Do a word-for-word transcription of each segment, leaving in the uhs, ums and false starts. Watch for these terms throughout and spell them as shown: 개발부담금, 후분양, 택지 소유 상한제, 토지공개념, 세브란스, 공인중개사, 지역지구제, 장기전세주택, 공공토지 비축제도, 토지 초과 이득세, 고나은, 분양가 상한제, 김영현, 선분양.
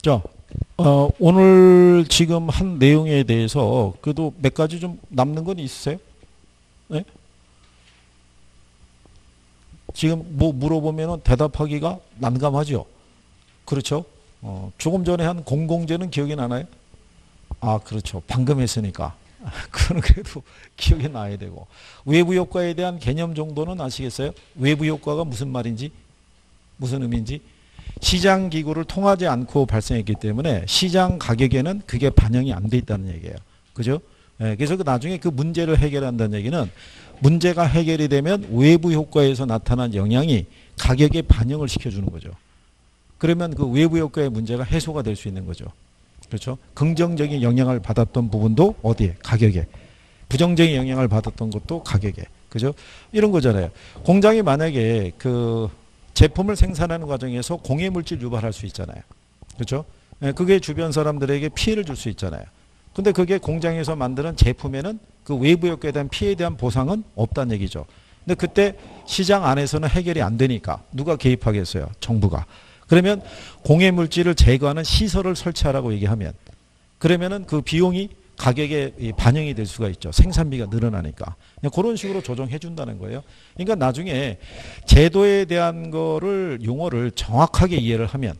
자, 어, 오늘 지금 한 내용에 대해서 그래도 몇 가지 좀 남는 건 있으세요? 네? 지금 뭐 물어보면 대답하기가 난감하죠? 그렇죠? 어, 조금 전에 한 공공재는 기억이 나나요? 아, 그렇죠. 방금 했으니까. 그건 그래도 기억이 나야 되고. 외부효과에 대한 개념 정도는 아시겠어요? 외부효과가 무슨 말인지, 무슨 의미인지. 시장기구를 통하지 않고 발생했기 때문에 시장 가격에는 그게 반영이 안 돼 있다는 얘기예요. 그죠? 예, 그래서 그 나중에 그 문제를 해결한다는 얘기는 문제가 해결이 되면 외부효과에서 나타난 영향이 가격에 반영을 시켜주는 거죠. 그러면 그 외부효과의 문제가 해소가 될 수 있는 거죠. 그렇죠? 긍정적인 영향을 받았던 부분도 어디에? 가격에. 부정적인 영향을 받았던 것도 가격에. 그죠? 이런 거잖아요. 공장이 만약에 그 제품을 생산하는 과정에서 공해물질 유발할 수 있잖아요. 그렇죠? 그게 주변 사람들에게 피해를 줄 수 있잖아요. 근데 그게 공장에서 만드는 제품에는 그 외부효과에 대한 피해에 대한 보상은 없다는 얘기죠. 근데 그때 시장 안에서는 해결이 안 되니까 누가 개입하겠어요? 정부가. 그러면 공해물질을 제거하는 시설을 설치하라고 얘기하면 그러면은 그 비용이 가격에 반영이 될 수가 있죠. 생산비가 늘어나니까. 그냥 그런 식으로 조정해 준다는 거예요. 그러니까 나중에 제도에 대한 거를 용어를 정확하게 이해를 하면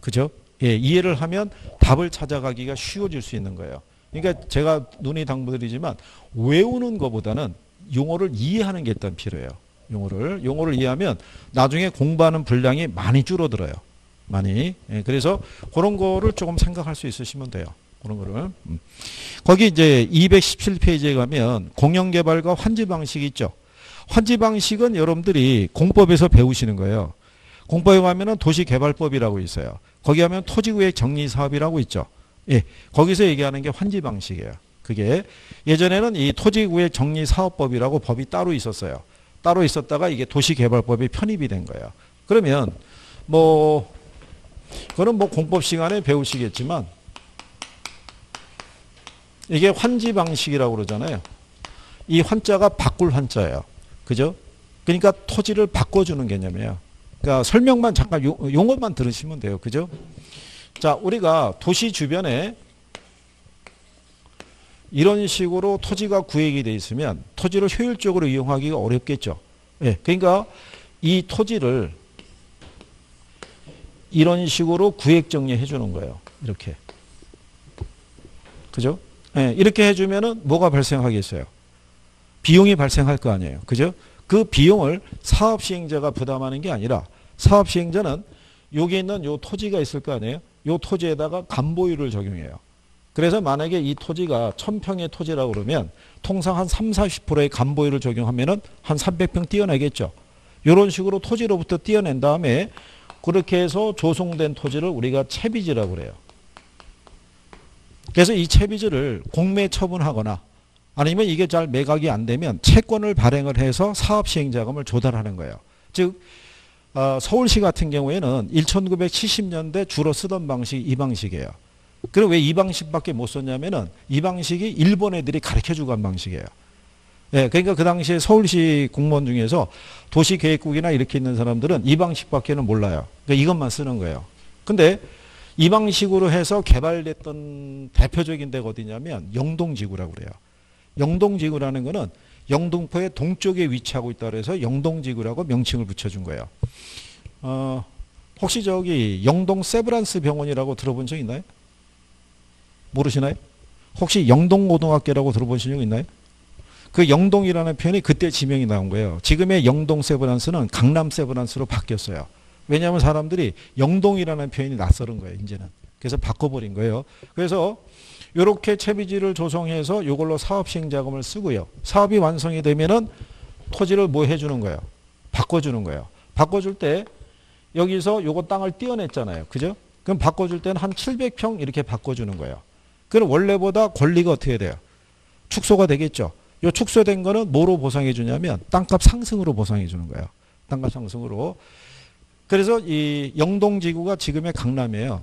그죠? 예, 이해를 하면 답을 찾아가기가 쉬워질 수 있는 거예요. 그러니까 제가 눈이 당부드리지만 외우는 것보다는 용어를 이해하는 게 일단 필요해요. 용어를 용어를 이해하면 나중에 공부하는 분량이 많이 줄어들어요. 많이. 예, 그래서 그런 거를 조금 생각할 수 있으시면 돼요. 그런 거를. 음. 거기 이제 이백십칠 페이지에 가면 공영개발과 환지 방식이 있죠. 환지 방식은 여러분들이 공법에서 배우시는 거예요. 공법에 가면은 도시개발법이라고 있어요. 거기 하면 토지구획 정리사업이라고 있죠. 예, 거기서 얘기하는 게 환지 방식이에요. 그게 예전에는 이 토지구획 정리사업법이라고 법이 따로 있었어요. 따로 있었다가 이게 도시개발법에 편입이 된 거예요. 그러면 뭐 그거는 뭐 공법 시간에 배우시겠지만 이게 환지 방식이라고 그러잖아요. 이 환자가 바꿀 환자예요. 그죠? 그러니까 토지를 바꿔주는 개념이에요. 그러니까 설명만 잠깐 용어만 들으시면 돼요. 그죠? 자, 우리가 도시 주변에 이런 식으로 토지가 구획이 돼 있으면 토지를 효율적으로 이용하기가 어렵겠죠. 예, 그러니까 이 토지를 이런 식으로 구획 정리해 주는 거예요. 이렇게. 그죠? 예, 이렇게 해주면은 뭐가 발생하겠어요? 비용이 발생할 거 아니에요. 그죠? 그 비용을 사업 시행자가 부담하는 게 아니라 사업 시행자는 여기 있는 요 토지가 있을 거 아니에요? 요 토지에다가 간보율을 적용해요. 그래서 만약에 이 토지가 천 평의 토지라고 그러면 통상 한 삼, 사십 퍼센트의 간보율을 적용하면은 한 삼백 평 떼어내겠죠. 이런 식으로 토지로부터 떼어낸 다음에 그렇게 해서 조성된 토지를 우리가 채비지라고 그래요. 그래서 이 채비지를 공매 처분하거나 아니면 이게 잘 매각이 안 되면 채권을 발행을 해서 사업 시행자금을 조달하는 거예요. 즉 어, 서울시 같은 경우에는 천구백칠십 년대 주로 쓰던 방식이 이 방식이에요. 그럼 왜 이 방식밖에 못 썼냐면은 이 방식이 일본 애들이 가르쳐주고 한 방식이에요. 예, 그러니까 그 당시에 서울시 공무원 중에서 도시계획국이나 이렇게 있는 사람들은 이 방식밖에는 몰라요. 그러니까 이것만 쓰는 거예요. 근데 이 방식으로 해서 개발됐던 대표적인 데가 어디냐면 영동지구라고 그래요. 영동지구라는 거는 영등포의 동쪽에 위치하고 있다고 해서 영동지구라고 명칭을 붙여준 거예요. 어, 혹시 저기 영동 세브란스 병원이라고 들어본 적 있나요? 모르시나요? 혹시 영동고등학교라고 들어보신 적 있나요? 그 영동이라는 표현이 그때 지명이 나온 거예요. 지금의 영동 세브란스는 강남 세브란스로 바뀌었어요. 왜냐하면 사람들이 영동이라는 표현이 낯설은 거예요. 이제는. 그래서 바꿔버린 거예요. 그래서 이렇게 채비지를 조성해서 이걸로 사업 시행 자금을 쓰고요. 사업이 완성이 되면은 토지를 뭐 해주는 거예요? 바꿔주는 거예요. 바꿔줄 때 여기서 요거 땅을 떼어냈잖아요. 그죠? 그럼 바꿔줄 때는 한 칠백 평 이렇게 바꿔주는 거예요. 그럼 원래보다 권리가 어떻게 돼요? 축소가 되겠죠. 요 축소된 거는 뭐로 보상해 주냐면 땅값 상승으로 보상해 주는 거예요. 땅값 상승으로. 그래서 이 영동지구가 지금의 강남이에요.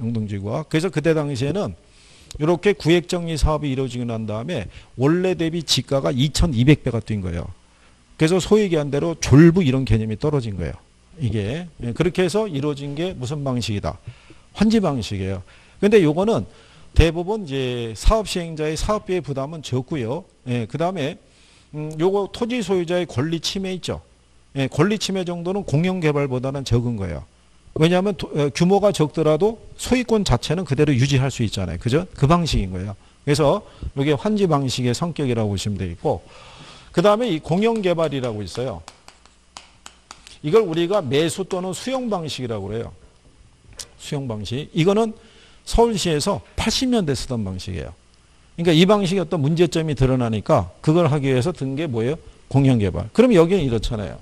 영동지구가. 그래서 그때 당시에는 이렇게 구획정리 사업이 이루어지고 난 다음에 원래 대비 지가가 이천이백 배가 뛴 거예요. 그래서 소위 얘기한 대로 졸부 이런 개념이 떨어진 거예요. 이게. 그렇게 해서 이루어진 게 무슨 방식이다? 환지 방식이에요. 근데 요거는 대부분 이제 사업 시행자의 사업비의 부담은 적고요. 예, 그 다음에 음, 요거 토지 소유자의 권리 침해 있죠. 예, 권리 침해 정도는 공영 개발보다는 적은 거예요. 왜냐하면 도, 에, 규모가 적더라도 소유권 자체는 그대로 유지할 수 있잖아요. 그죠? 그 방식인 거예요. 그래서 이게 환지 방식의 성격이라고 보시면 되겠고, 그 다음에 이 공영 개발이라고 있어요. 이걸 우리가 매수 또는 수용 방식이라고 그래요. 수용 방식. 이거는 서울시에서 팔십 년대 쓰던 방식이에요. 그러니까 이 방식의 어떤 문제점이 드러나니까 그걸 하기 위해서 든 게 뭐예요? 공영개발. 그럼 여기는 이렇잖아요.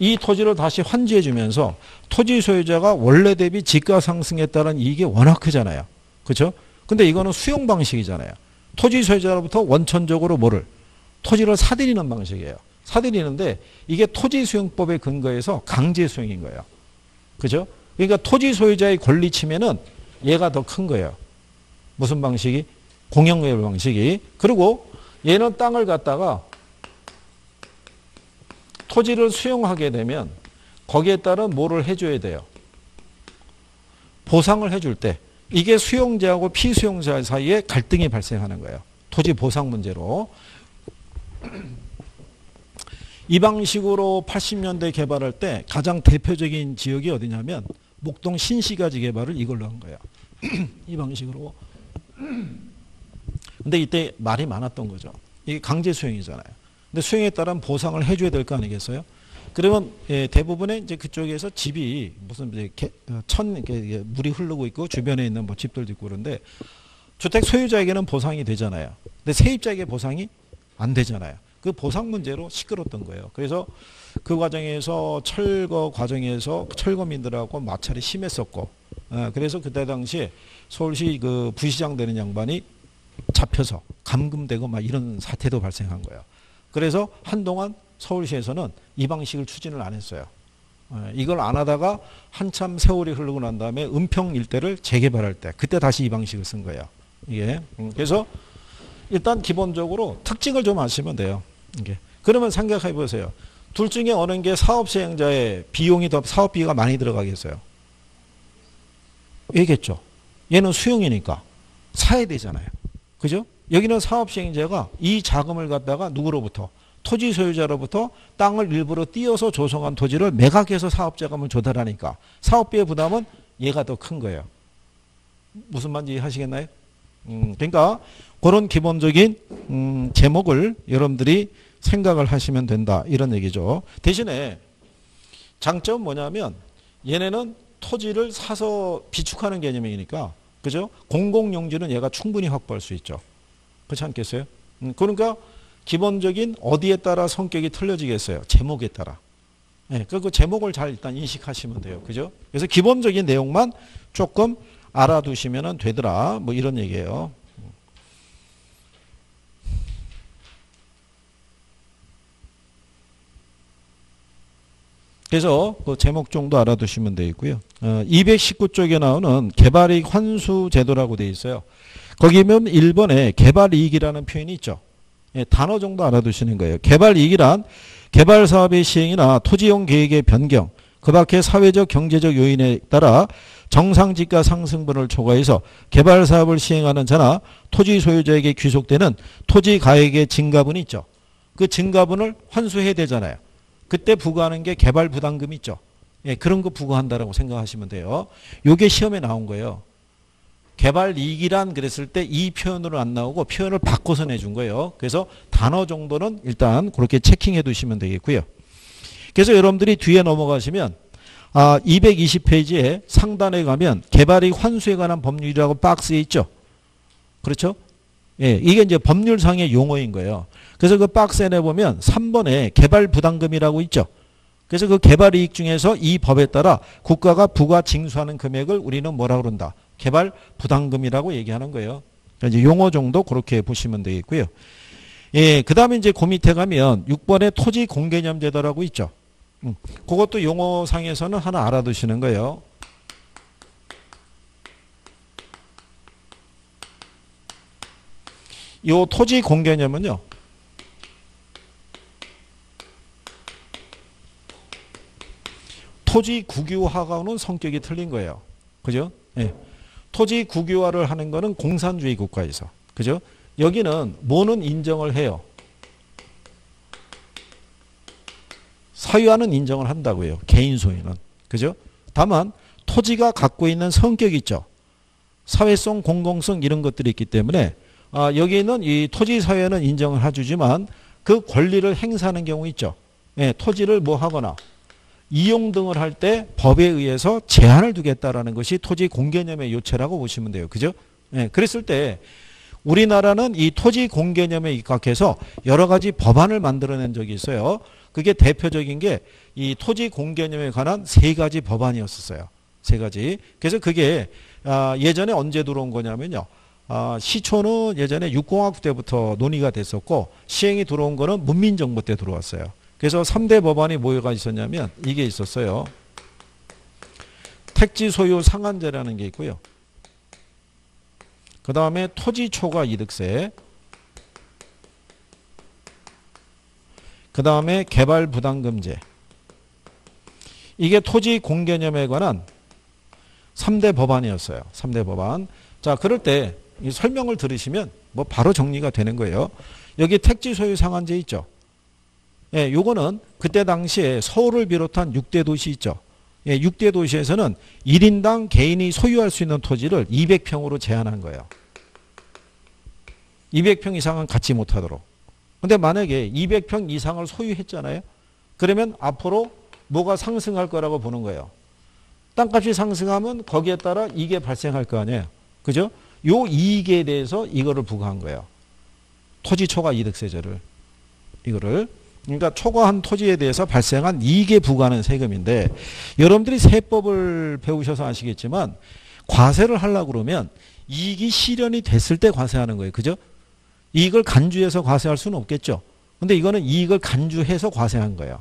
이 토지를 다시 환지해 주면서 토지 소유자가 원래 대비 지가 상승에 따른 이익이 워낙 크잖아요. 그렇죠? 근데 이거는 수용 방식이잖아요. 토지 소유자로부터 원천적으로 뭐를? 토지를 사들이는 방식이에요. 사들이는데 이게 토지 수용법에 근거해서 강제 수용인 거예요. 그렇죠? 그러니까 토지 소유자의 권리 침해는 얘가 더 큰 거예요. 무슨 방식이? 공영개발 방식이. 그리고 얘는 땅을 갖다가 토지를 수용하게 되면 거기에 따른 뭐를 해줘야 돼요? 보상을 해줄 때 이게 수용자하고 피수용자 사이에 갈등이 발생하는 거예요. 토지 보상 문제로. 이 방식으로 팔십 년대 개발할 때 가장 대표적인 지역이 어디냐면 목동 신시가지 개발을 이걸로 한 거예요. 이 방식으로. 근데 이때 말이 많았던 거죠. 이게 강제 수용이잖아요. 근데 수용에 따른 보상을 해줘야 될 거 아니겠어요? 그러면 예, 대부분의 이제 그쪽에서 집이 무슨 이제 개, 천 이렇게 물이 흐르고 있고 주변에 있는 뭐 집들도 있고 그런데 주택 소유자에게는 보상이 되잖아요. 근데 세입자에게 보상이 안 되잖아요. 그 보상 문제로 시끄러웠던 거예요. 그래서 그 과정에서 철거 과정에서 철거민들하고 마찰이 심했었고, 아, 그래서 그때 당시에 서울시 그 부시장 되는 양반이 잡혀서 감금되고 막 이런 사태도 발생한 거예요. 그래서 한동안 서울시에서는 이 방식을 추진을 안 했어요. 이걸 안 하다가 한참 세월이 흐르고 난 다음에 은평 일대를 재개발할 때 그때 다시 이 방식을 쓴 거예요. 이게 그래서 일단 기본적으로 특징을 좀 아시면 돼요. 이게 그러면 생각해 보세요. 둘 중에 어느 게 사업 시행자의 비용이 더 사업비가 많이 들어가겠어요? 얘겠죠. 얘는 수용이니까 사야 되잖아요. 그죠? 여기는 사업 시행자가 이 자금을 갖다가 누구로부터? 토지 소유자로부터 땅을 일부러 띄어서 조성한 토지를 매각해서 사업 자금을 조달하니까 사업비의 부담은 얘가 더 큰 거예요. 무슨 말인지 하시겠나요? 음, 그러니까 그런 기본적인 음, 제목을 여러분들이 생각을 하시면 된다. 이런 얘기죠. 대신에 장점은 뭐냐면 얘네는 토지를 사서 비축하는 개념이니까 그죠? 공공용지는 얘가 충분히 확보할 수 있죠. 그렇지 않겠어요? 그러니까 기본적인 어디에 따라 성격이 틀려지겠어요? 제목에 따라. 네, 그 제목을 잘 일단 인식하시면 돼요. 그죠? 그래서 기본적인 내용만 조금 알아두시면 되더라. 뭐 이런 얘기예요. 그래서 그 제목 정도 알아두시면 되겠고요. 어, 이백십구 쪽에 나오는 개발이익 환수 제도라고 되어 있어요. 거기 보면 일 번에 개발이익이라는 표현이 있죠. 예, 단어 정도 알아두시는 거예요. 개발이익이란 개발사업의 시행이나 토지용 계획의 변경, 그 밖의 사회적 경제적 요인에 따라 정상지가 상승분을 초과해서 개발사업을 시행하는 자나 토지 소유자에게 귀속되는 토지가액의 증가분이 있죠. 그 증가분을 환수해야 되잖아요. 그때 부과하는 게 개발부담금 있죠. 예, 그런 거 부과한다라고 생각하시면 돼요. 요게 시험에 나온 거예요. 개발이익이란 그랬을 때 이 표현으로 안 나오고 표현을 바꿔서 내준 거예요. 그래서 단어 정도는 일단 그렇게 체킹해 두시면 되겠고요. 그래서 여러분들이 뒤에 넘어가시면 아, 이백이십 페이지에 상단에 가면 개발이익 환수에 관한 법률이라고 박스에 있죠. 그렇죠? 예, 이게 이제 법률상의 용어인 거예요. 그래서 그 박스에 내보면 삼 번에 개발부담금이라고 있죠. 그래서 그 개발이익 중에서 이 법에 따라 국가가 부과 징수하는 금액을 우리는 뭐라고 그런다? 개발부담금이라고 얘기하는 거예요. 그러니까 이제 용어 정도 그렇게 보시면 되겠고요. 예, 그 다음에 이제 그 밑에 가면 육 번에 토지공개념제도라고 있죠. 음, 그것도 용어상에서는 하나 알아두시는 거예요. 이 토지 공개념은요, 토지 국유화하고는 성격이 틀린 거예요. 그죠? 예. 토지 국유화를 하는 거는 공산주의 국가에서. 그죠? 여기는 뭐는 인정을 해요? 사유화는 인정을 한다고요. 개인 소유는. 그죠? 다만 토지가 갖고 있는 성격이 있죠. 사회성, 공공성 이런 것들이 있기 때문에 아, 여기는 이 토지 사유화는 인정을 해주지만 그 권리를 행사하는 경우 있죠. 예, 토지를 뭐 하거나 이용 등을 할 때 법에 의해서 제한을 두겠다라는 것이 토지 공개념의 요체라고 보시면 돼요. 그죠? 예, 그랬을 때 우리나라는 이 토지 공개념에 입각해서 여러 가지 법안을 만들어낸 적이 있어요. 그게 대표적인 게 이 토지 공개념에 관한 세 가지 법안이었었어요. 세 가지. 그래서 그게 아, 예전에 언제 들어온 거냐면요. 아, 시초는 예전에 육공화국 때부터 논의가 됐었고 시행이 들어온 거는 문민정부 때 들어왔어요. 그래서 삼 대 법안이 뭐가 있었냐면 이게 있었어요. 택지 소유 상한제라는 게 있고요. 그 다음에 토지 초과 이득세, 그 다음에 개발 부담금제. 이게 토지 공개념에 관한 삼 대 법안이었어요. 삼 대 법안. 자, 그럴 때 이 설명을 들으시면 뭐 바로 정리가 되는 거예요. 여기 택지 소유 상한제 있죠. 예, 요거는 그때 당시에 서울을 비롯한 육 대 도시 있죠. 예, 육 대 도시에서는 일 인당 개인이 소유할 수 있는 토지를 이백 평으로 제한한 거예요. 이백 평 이상은 갖지 못하도록. 근데 만약에 이백 평 이상을 소유했잖아요. 그러면 앞으로 뭐가 상승할 거라고 보는 거예요. 땅값이 상승하면 거기에 따라 이익이 발생할 거 아니에요. 그죠? 요 이익에 대해서 이거를 부과한 거예요. 토지 초과 이득세제를. 이거를. 그러니까 초과한 토지에 대해서 발생한 이익에 부과하는 세금인데, 여러분들이 세법을 배우셔서 아시겠지만 과세를 하려고 그러면 이익이 실현이 됐을 때 과세하는 거예요. 그죠? 이익을 간주해서 과세할 수는 없겠죠. 근데 이거는 이익을 간주해서 과세한 거예요.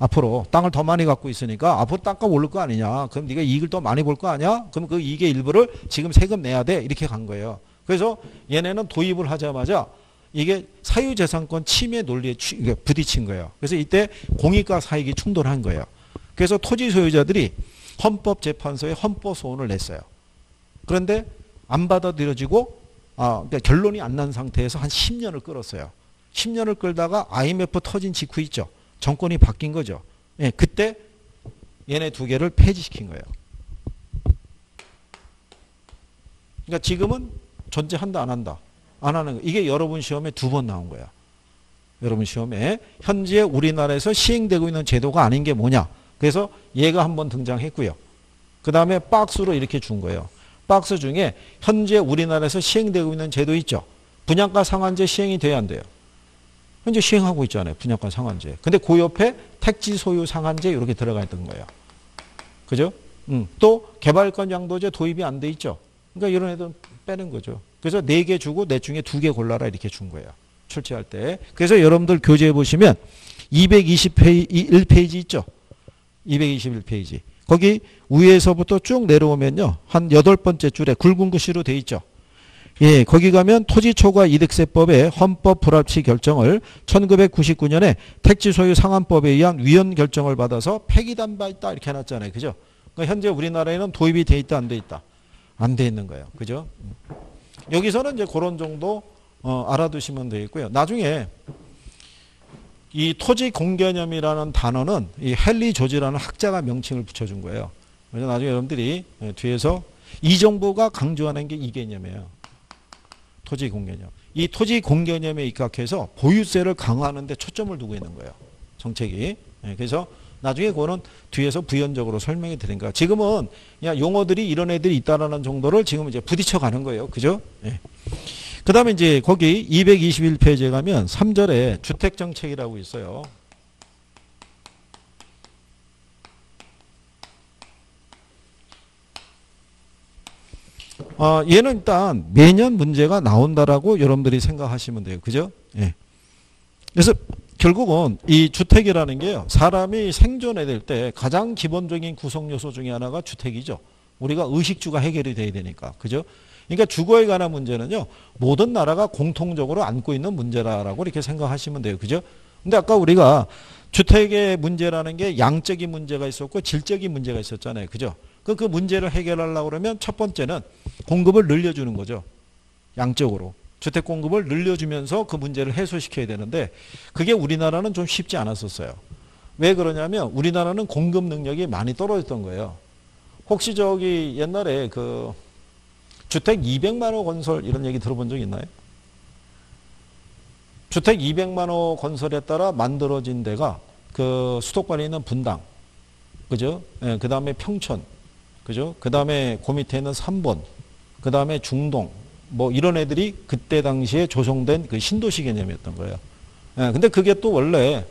앞으로 땅을 더 많이 갖고 있으니까 앞으로 땅값 오를 거 아니냐. 그럼 네가 이익을 더 많이 볼 거 아니야. 그럼 그 이익의 일부를 지금 세금 내야 돼. 이렇게 간 거예요. 그래서 얘네는 도입을 하자마자 이게 사유재산권 침해 논리에 부딪힌 거예요. 그래서 이때 공익과 사익이 충돌한 거예요. 그래서 토지 소유자들이 헌법재판소에 헌법소원을 냈어요. 그런데 안 받아들여지고 아, 그러니까 결론이 안 난 상태에서 한 십 년을 끌었어요. 십 년을 끌다가 아이엠에프 터진 직후 있죠. 정권이 바뀐 거죠. 예, 그때 얘네 두 개를 폐지시킨 거예요. 그러니까 지금은 존재한다 안 한다. 안 하는 거. 이게 여러분 시험에 두 번 나온 거야. 여러분 시험에 현재 우리나라에서 시행되고 있는 제도가 아닌 게 뭐냐. 그래서 얘가 한번 등장했고요. 그 다음에 박스로 이렇게 준 거예요. 박스 중에 현재 우리나라에서 시행되고 있는 제도 있죠. 분양가 상한제 시행이 돼야 안 돼요. 현재 시행하고 있잖아요. 분양가 상한제. 근데 그 옆에 택지 소유 상한제 이렇게 들어가 있던 거예요. 그죠? 음. 또 개발권 양도제 도입이 안 돼 있죠. 그러니까 이런 애들은 빼는 거죠. 그래서 네 개 주고 내 중에 두 개 골라라 이렇게 준 거예요. 출제할 때. 그래서 여러분들 교재에 보시면 이백이십일 페이지 있죠. 이백이십일 페이지. 거기 위에서부터 쭉 내려오면요. 한 여덟 번째 줄에 굵은 글씨로 돼 있죠. 예, 거기 가면 토지 초과 이득세법의 헌법 불합치 결정을 천구백구십구 년에 택지 소유 상한법에 의한 위헌 결정을 받아서 폐기된 바 있다 이렇게 해놨잖아요. 그죠? 그러니까 현재 우리나라에는 도입이 돼 있다 안 돼 있다. 안 돼 있는 거예요. 그죠? 여기서는 이제 그런 정도 어, 알아두시면 되겠고요. 나중에 이 토지 공개념이라는 단어는 이 헨리 조지라는 학자가 명칭을 붙여준 거예요. 그래서 나중에 여러분들이 뒤에서 이 정부가 강조하는 게 이 개념이에요. 토지 공개념. 이 토지 공개념에 입각해서 보유세를 강화하는 데 초점을 두고 있는 거예요. 정책이. 예, 그래서 나중에 그거는 뒤에서 부연적으로 설명해 드린가. 지금은 그냥 용어들이 이런 애들이 있다라는 정도를 지금 이제 부딪혀 가는 거예요. 그죠? 예. 그 다음에 이제 거기 이백이십일 페이지에 가면 삼 절에 주택정책이라고 있어요. 아, 얘는 일단 매년 문제가 나온다라고 여러분들이 생각하시면 돼요. 그죠? 예. 그래서 결국은 이 주택이라는 게요. 사람이 생존해야 될 때 가장 기본적인 구성요소 중에 하나가 주택이죠. 우리가 의식주가 해결이 돼야 되니까. 그죠? 그러니까 주거에 관한 문제는요. 모든 나라가 공통적으로 안고 있는 문제라고 이렇게 생각하시면 돼요. 그죠? 근데 아까 우리가 주택의 문제라는 게 양적인 문제가 있었고 질적인 문제가 있었잖아요. 그죠? 그, 그 문제를 해결하려고 그러면 첫 번째는 공급을 늘려주는 거죠. 양적으로. 주택 공급을 늘려주면서 그 문제를 해소시켜야 되는데 그게 우리나라는 좀 쉽지 않았었어요. 왜 그러냐면 우리나라는 공급 능력이 많이 떨어졌던 거예요. 혹시 저기 옛날에 그 주택 이백만 호 건설 이런 얘기 들어본 적 있나요? 주택 이백만 호 건설에 따라 만들어진 데가 그 수도권에 있는 분당, 그죠? 예, 그 다음에 평촌, 그죠? 그 다음에 그 밑에 있는 삼번, 그 다음에 중동, 뭐 이런 애들이 그때 당시에 조성된 그 신도시 개념이었던 거예요. 예, 근데 그게 또 원래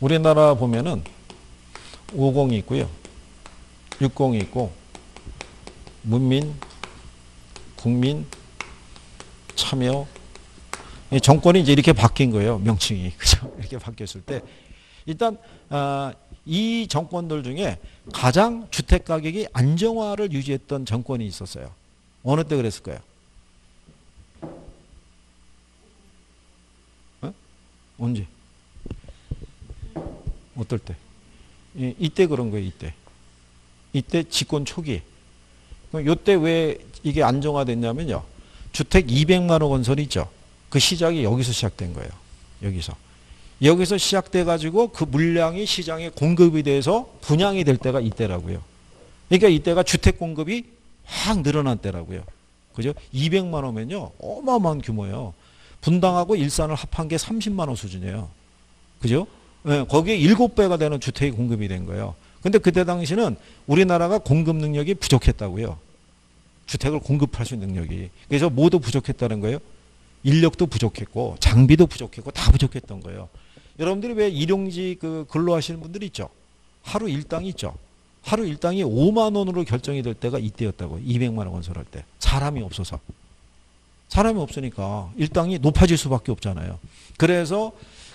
우리나라 보면은 오십이 있고요. 육십이 있고, 문민, 국민, 참여. 이 정권이 이제 이렇게 바뀐 거예요. 명칭이. 그죠? 이렇게 바뀌었을 때. 일단, 아, 이 정권들 중에 가장 주택 가격이 안정화를 유지했던 정권이 있었어요. 어느 때 그랬을까요? 어? 언제? 어떨 때? 이, 이때 그런 거예요. 이때. 이때 집권 초기. 그럼 이때 왜 이게 안정화됐냐면요. 주택 이백만 호 건설이 있죠. 그 시작이 여기서 시작된 거예요. 여기서. 여기서 시작돼가지고 그 물량이 시장에 공급이 돼서 분양이 될 때가 이때라고요. 그러니까 이때가 주택 공급이 확 늘어난 때라고요. 그죠? 이백만 호면요. 어마어마한 규모예요. 분당하고 일산을 합한 게 삼십만 호 수준이에요. 그죠? 네, 거기에 일곱 배가 되는 주택이 공급이 된 거예요. 근데 그때 당시는 우리나라가 공급 능력이 부족했다고요. 주택을 공급할 수 있는 능력이. 그래서 뭐도 부족했다는 거예요? 인력도 부족했고 장비도 부족했고 다 부족했던 거예요. 여러분들이 왜 일용직 그 근로하시는 분들이 있죠? 하루 일당이 있죠? 하루 일당이 오만 원으로 결정이 될 때가 이때였다고. 이백만 원 건설할 때. 사람이 없어서. 사람이 없으니까 일당이 높아질 수밖에 없잖아요. 그래서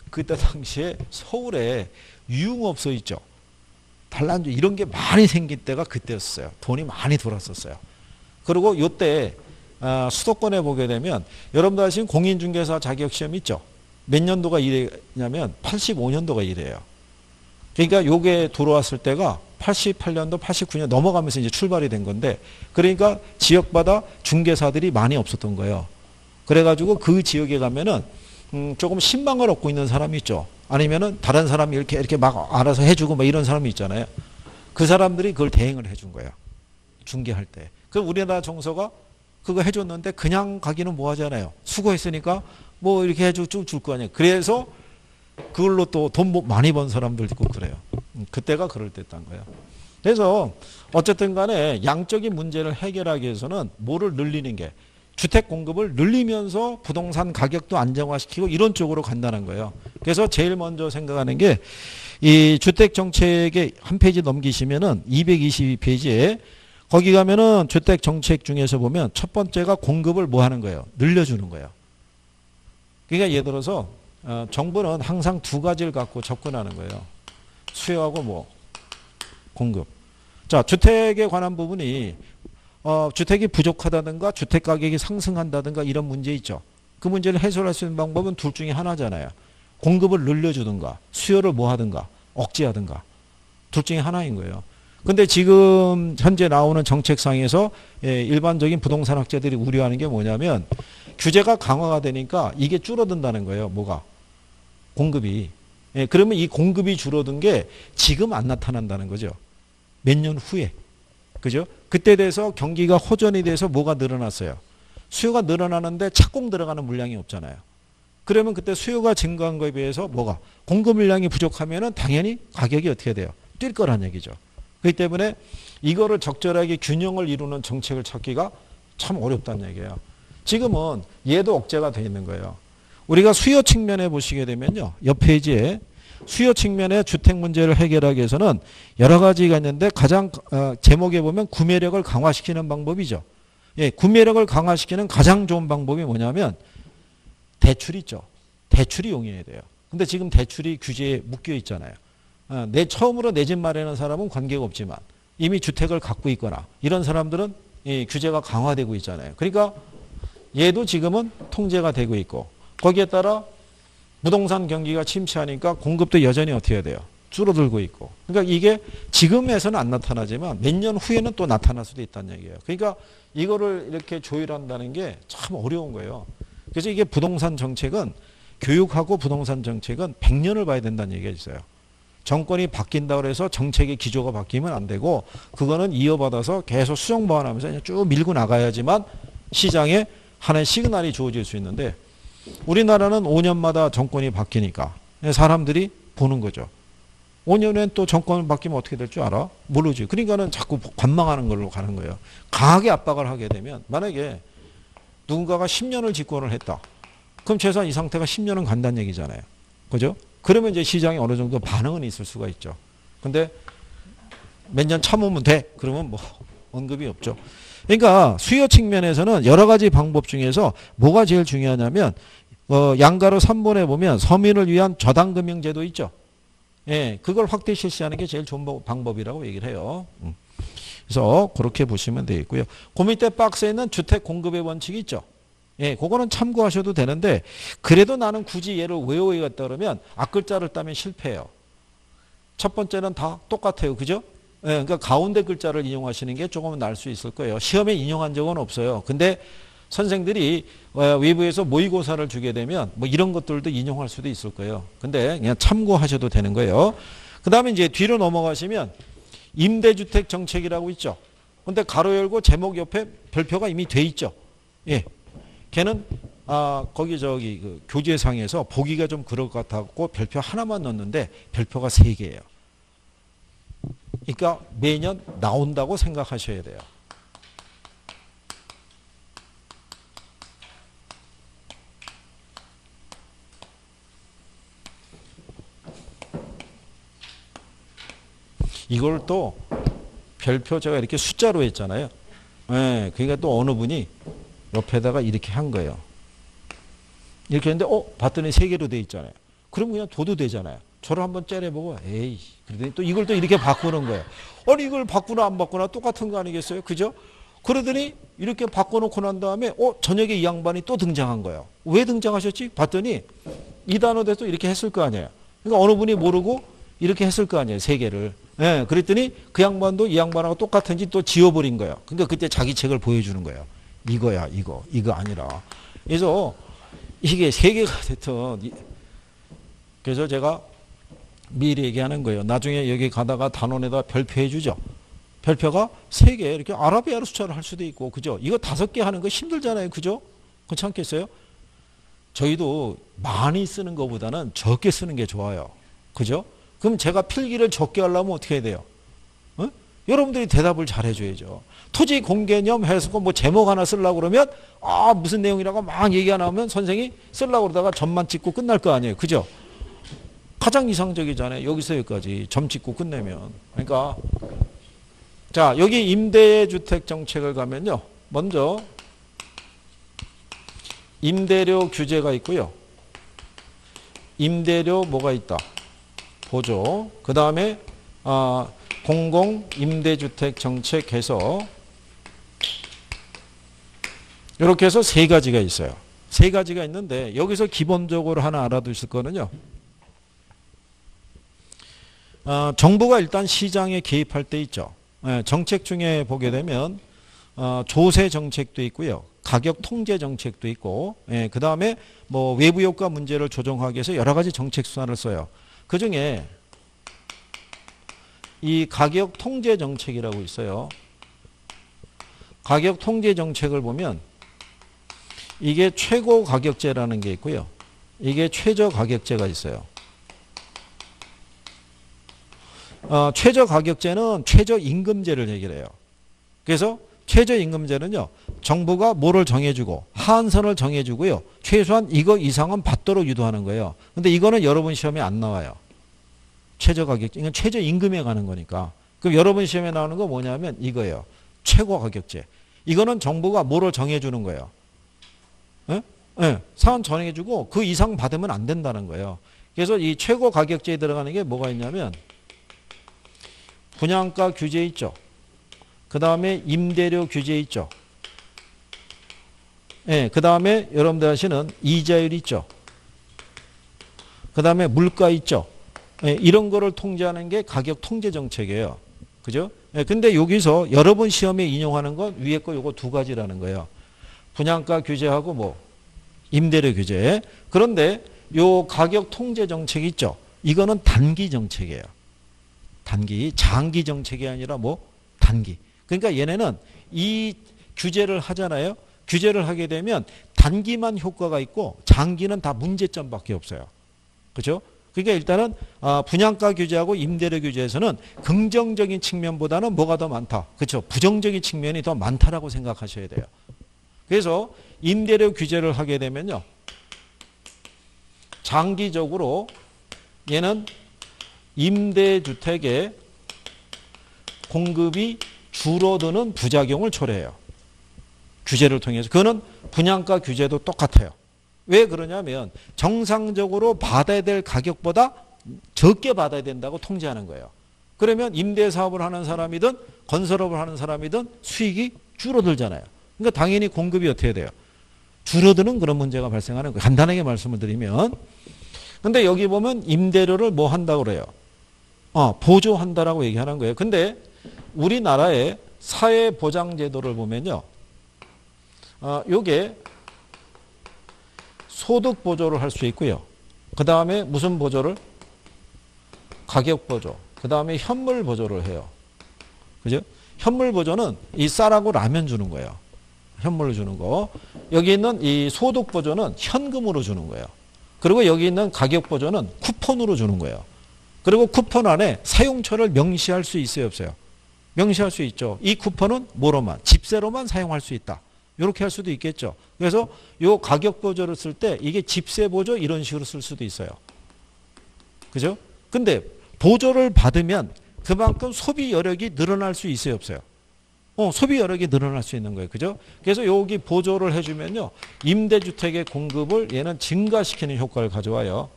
그때 당시에 서울에 유흥업소 있죠. 단란주 이런 게 많이 생긴 때가 그때였어요. 돈이 많이 돌았었어요. 그리고 이때 수도권에 보게 되면 여러분들 아시는 공인중개사 자격시험 있죠. 몇 년도가 이래냐면 팔십오 년도가 이래요. 그러니까 요게 들어왔을 때가 팔십팔 년도 팔십구 년 넘어가면서 이제 출발이 된 건데 그러니까 지역마다 중개사들이 많이 없었던 거예요. 그래가지고 그 지역에 가면은 음, 조금 신망을 얻고 있는 사람이 있죠. 아니면은 다른 사람이 이렇게 이렇게 막 알아서 해주고 막 이런 사람이 있잖아요. 그 사람들이 그걸 대행을 해준 거예요. 중개할 때. 그 우리나라 정서가 그거 해줬는데 그냥 가기는 뭐 하잖아요. 수고했으니까 뭐 이렇게 해주고 쭉 줄 거 아니에요. 그래서 그걸로 또 돈 많이 번 사람들도 있고 그래요. 그때가 그럴 때였던 거예요. 그래서 어쨌든 간에 양적인 문제를 해결하기 위해서는 뭐를 늘리는 게 주택 공급을 늘리면서 부동산 가격도 안정화시키고 이런 쪽으로 간다는 거예요. 그래서 제일 먼저 생각하는 게 이 주택 정책의 한 페이지 넘기시면은 이백이십이 페이지에 거기 가면은 주택 정책 중에서 보면 첫 번째가 공급을 뭐 하는 거예요? 늘려주는 거예요. 그러니까 예를 들어서 정부는 항상 두 가지를 갖고 접근하는 거예요. 수요하고 뭐 공급. 자, 주택에 관한 부분이 어, 주택이 부족하다든가 주택 가격이 상승한다든가 이런 문제 있죠. 그 문제를 해소할 수 있는 방법은 둘 중에 하나잖아요. 공급을 늘려주든가 수요를 뭐 하든가 억제하든가 둘 중에 하나인 거예요. 근데 지금 현재 나오는 정책상에서 예, 일반적인 부동산 학자들이 우려하는 게 뭐냐면 규제가 강화가 되니까 이게 줄어든다는 거예요. 뭐가? 공급이. 예, 그러면 이 공급이 줄어든 게 지금 안 나타난다는 거죠. 몇 년 후에. 그죠? 그때 돼서 경기가 호전이 돼서 뭐가 늘어났어요? 수요가 늘어나는데 착공 들어가는 물량이 없잖아요. 그러면 그때 수요가 증가한 거에 비해서 뭐가? 공급 물량이 부족하면은 당연히 가격이 어떻게 돼요? 뛸 거란 얘기죠. 그렇기 때문에 이거를 적절하게 균형을 이루는 정책을 찾기가 참 어렵다는 얘기예요. 지금은 얘도 억제가 돼 있는 거예요. 우리가 수요 측면에 보시게 되면요. 옆 페이지에 수요 측면의 주택 문제를 해결하기 위해서는 여러 가지가 있는데 가장 어, 제목에 보면 구매력을 강화시키는 방법이죠. 예, 구매력을 강화시키는 가장 좋은 방법이 뭐냐면 대출이 있죠. 대출이 용이해야 돼요. 근데 지금 대출이 규제에 묶여 있잖아요. 어, 내 처음으로 내 집 마련하는 사람은 관계가 없지만 이미 주택을 갖고 있거나 이런 사람들은 예, 규제가 강화되고 있잖아요. 그러니까 얘도 지금은 통제가 되고 있고 거기에 따라 부동산 경기가 침체하니까 공급도 여전히 어떻게 해야 돼요? 줄어들고 있고. 그러니까 이게 지금에서는 안 나타나지만 몇 년 후에는 또 나타날 수도 있다는 얘기예요. 그러니까 이거를 이렇게 조율한다는 게 참 어려운 거예요. 그래서 이게 부동산 정책은, 교육하고 부동산 정책은 백 년을 봐야 된다는 얘기가 있어요. 정권이 바뀐다고 해서 정책의 기조가 바뀌면 안 되고, 그거는 이어받아서 계속 수정 보완하면서 쭉 밀고 나가야지만 시장에 하나의 시그널이 주어질 수 있는데, 우리나라는 오 년마다 정권이 바뀌니까 사람들이 보는 거죠. 오 년 후엔 또 정권 바뀌면 어떻게 될 줄 알아? 모르지. 그러니까는 자꾸 관망하는 걸로 가는 거예요. 강하게 압박을 하게 되면, 만약에 누군가가 십 년을 집권을 했다. 그럼 최소한 이 상태가 십 년은 간다는 얘기잖아요. 그죠? 그러면 이제 시장에 어느 정도 반응은 있을 수가 있죠. 근데 몇 년 참으면 돼. 그러면 뭐 언급이 없죠. 그러니까 수요 측면에서는 여러 가지 방법 중에서 뭐가 제일 중요하냐면, 어, 양가로 삼 번에 보면 서민을 위한 저당금융제도 있죠. 예, 그걸 확대 실시하는 게 제일 좋은 방법이라고 얘기를 해요. 그래서 그렇게 보시면 되겠고요. 그 밑에 박스에 있는 주택 공급의 원칙이 있죠. 예, 그거는 참고하셔도 되는데, 그래도 나는 굳이 얘를 외워야겠다 그러면 앞글자를 따면 실패해요. 첫 번째는 다 똑같아요. 그죠? 예, 그러니까 가운데 글자를 인용하시는 게 조금은 나을 수 있을 거예요. 시험에 인용한 적은 없어요. 근데 선생들이 외부에서 모의고사를 주게 되면 뭐 이런 것들도 인용할 수도 있을 거예요. 근데 그냥 참고하셔도 되는 거예요. 그 다음에 이제 뒤로 넘어가시면 임대주택 정책이라고 있죠. 근데 가로 열고 제목 옆에 별표가 이미 돼 있죠. 예. 걔는 아 거기 저기 그 교재상에서 보기가 좀 그럴 것 같았고 별표 하나만 넣었는데 별표가 세 개예요. 그러니까 매년 나온다고 생각하셔야 돼요. 이걸 또 별표 제가 이렇게 숫자로 했잖아요. 예, 그러니까 또 어느 분이 옆에다가 이렇게 한 거예요. 이렇게 했는데, 어? 봤더니 세 개로 돼 있잖아요. 그럼 그냥 둬도 되잖아요. 저를 한번 째려보고, 에이. 그러더니 또 이걸 또 이렇게 바꾸는 거예요. 아니, 이걸 바꾸나 안 바꾸나 똑같은 거 아니겠어요? 그죠? 그러더니 이렇게 바꿔놓고 난 다음에, 어? 저녁에 이 양반이 또 등장한 거예요. 왜 등장하셨지? 봤더니 이 단어도 또 이렇게 했을 거 아니에요. 그러니까 어느 분이 모르고 이렇게 했을 거 아니에요. 세 개를. 예, 그랬더니 그 양반도 이 양반하고 똑같은지 또 지워버린 거예요. 그러니까 그때 자기 책을 보여주는 거예요. 이거야, 이거. 이거 아니라. 그래서 이게 세 개가 됐던, 그래서 제가 미리 얘기하는 거예요. 나중에 여기 가다가 단원에다 별표해 주죠. 별표가 세 개, 이렇게 아라비아로 숫자를 할 수도 있고, 그죠? 이거 다섯 개 하는 거 힘들잖아요. 그죠? 괜찮겠어요? 저희도 많이 쓰는 것보다는 적게 쓰는 게 좋아요. 그죠? 그럼 제가 필기를 적게 하려면 어떻게 해야 돼요? 응? 여러분들이 대답을 잘 해줘야죠. 토지 공개념 해서 뭐 제목 하나 쓰려고 그러면, 아, 무슨 내용이라고 막 얘기 안 하면 선생이 쓰려고 그러다가 점만 찍고 끝날 거 아니에요. 그죠? 가장 이상적이잖아요. 여기서 여기까지 점 찍고 끝내면. 그러니까, 자, 여기 임대주택 정책을 가면요. 먼저, 임대료 규제가 있고요. 임대료 뭐가 있다? 보조. 그 다음에, 아, 공공임대주택 정책 해서 이렇게 해서 세 가지가 있어요. 세 가지가 있는데 여기서 기본적으로 하나 알아두실 거는요. 어, 정부가 일단 시장에 개입할 때 있죠. 예, 정책 중에 보게 되면 어, 조세 정책도 있고요. 가격 통제 정책도 있고, 예, 그 다음에 뭐 외부 효과 문제를 조정하기 위해서 여러 가지 정책 수단을 써요. 그 중에 이 가격 통제 정책이라고 있어요. 가격 통제 정책을 보면 이게 최고 가격제라는 게 있고요. 이게 최저 가격제가 있어요. 어, 최저 가격제는 최저 임금제를 얘기를 해요. 그래서 최저 임금제는요. 정부가 뭐를 정해주고 하한선을 정해주고요. 최소한 이거 이상은 받도록 유도하는 거예요. 근데 이거는 여러분 시험에 안 나와요. 최저 가격제, 이건 최저 임금에 가는 거니까. 그럼 여러분 시험에 나오는 거 뭐냐면 이거예요. 최고 가격제. 이거는 정부가 뭐로 정해주는 거예요. 예? 예. 상한 정해주고 그 이상 받으면 안 된다는 거예요. 그래서 이 최고 가격제에 들어가는 게 뭐가 있냐면 분양가 규제 있죠. 그 다음에 임대료 규제 있죠. 예. 그 다음에 여러분들 아시는 이자율 있죠. 그 다음에 물가 있죠. 예, 이런 거를 통제하는 게 가격 통제 정책이에요. 그죠? 예, 근데 여기서 여러 번 시험에 인용하는 건 위에 거 요거 두 가지라는 거예요. 분양가 규제하고 뭐 임대료 규제. 그런데 요 가격 통제 정책 있죠. 이거는 단기 정책이에요. 단기, 장기 정책이 아니라 뭐 단기. 그러니까 얘네는 이 규제를 하잖아요. 규제를 하게 되면 단기만 효과가 있고 장기는 다 문제점밖에 없어요. 그렇죠? 그러니까 일단은 분양가 규제하고 임대료 규제에서는 긍정적인 측면보다는 뭐가 더 많다. 그렇죠? 부정적인 측면이 더 많다라고 생각하셔야 돼요. 그래서 임대료 규제를 하게 되면요. 장기적으로 얘는 임대주택의 공급이 줄어드는 부작용을 초래해요. 규제를 통해서. 그거는 분양가 규제도 똑같아요. 왜 그러냐면 정상적으로 받아야 될 가격보다 적게 받아야 된다고 통제하는 거예요. 그러면 임대사업을 하는 사람이든 건설업을 하는 사람이든 수익이 줄어들잖아요. 그러니까 당연히 공급이 어떻게 돼요? 줄어드는 그런 문제가 발생하는 거예요. 간단하게 말씀을 드리면. 근데 여기 보면 임대료를 뭐 한다고 그래요? 어, 보조한다라고 얘기하는 거예요. 근데 우리나라의 사회보장제도를 보면요. 어, 요게 소득 보조를 할 수 있고요. 그 다음에 무슨 보조를? 가격 보조. 그 다음에 현물 보조를 해요. 그죠? 현물 보조는 이 쌀하고 라면 주는 거예요. 현물로 주는 거. 여기 있는 이 소득 보조는 현금으로 주는 거예요. 그리고 여기 있는 가격 보조는 쿠폰으로 주는 거예요. 그리고 쿠폰 안에 사용처를 명시할 수 있어요, 없어요? 명시할 수 있죠. 이 쿠폰은 뭐로만? 집세로만 사용할 수 있다. 이렇게 할 수도 있겠죠. 그래서 요 가격 보조를 쓸 때 이게 집세 보조 이런 식으로 쓸 수도 있어요. 그죠? 근데 보조를 받으면 그만큼 소비 여력이 늘어날 수 있어요, 없어요? 어, 소비 여력이 늘어날 수 있는 거예요. 그죠? 그래서 여기 보조를 해주면요. 임대주택의 공급을 얘는 증가시키는 효과를 가져와요.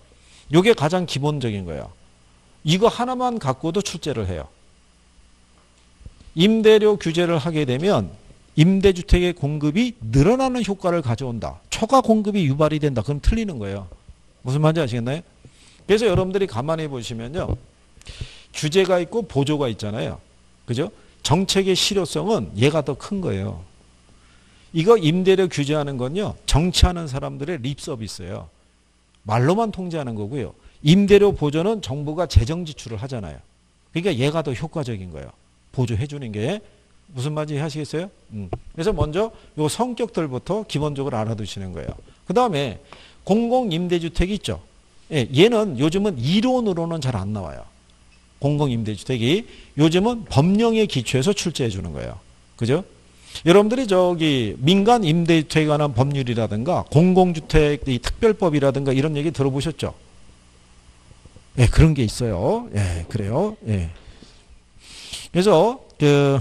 이게 가장 기본적인 거예요. 이거 하나만 갖고도 출제를 해요. 임대료 규제를 하게 되면 임대주택의 공급이 늘어나는 효과를 가져온다. 초과 공급이 유발이 된다. 그럼 틀리는 거예요. 무슨 말인지 아시겠나요? 그래서 여러분들이 가만히 보시면요. 규제가 있고 보조가 있잖아요. 그죠? 정책의 실효성은 얘가 더 큰 거예요. 이거 임대료 규제하는 건요. 정치하는 사람들의 립 서비스예요. 말로만 통제하는 거고요. 임대료 보조는 정부가 재정 지출을 하잖아요. 그러니까 얘가 더 효과적인 거예요. 보조해 주는 게. 무슨 말인지 하시겠어요? 음. 그래서 먼저 요 성격들부터 기본적으로 알아두시는 거예요. 그 다음에 공공임대주택이 있죠. 예, 얘는 요즘은 이론으로는 잘 안 나와요. 공공임대주택이 요즘은 법령의 기초에서 출제해 주는 거예요. 그죠? 여러분들이 저기 민간 임대주택에 관한 법률이라든가 공공주택 이 특별법이라든가 이런 얘기 들어보셨죠? 예, 그런 게 있어요. 예, 그래요. 예. 그래서 그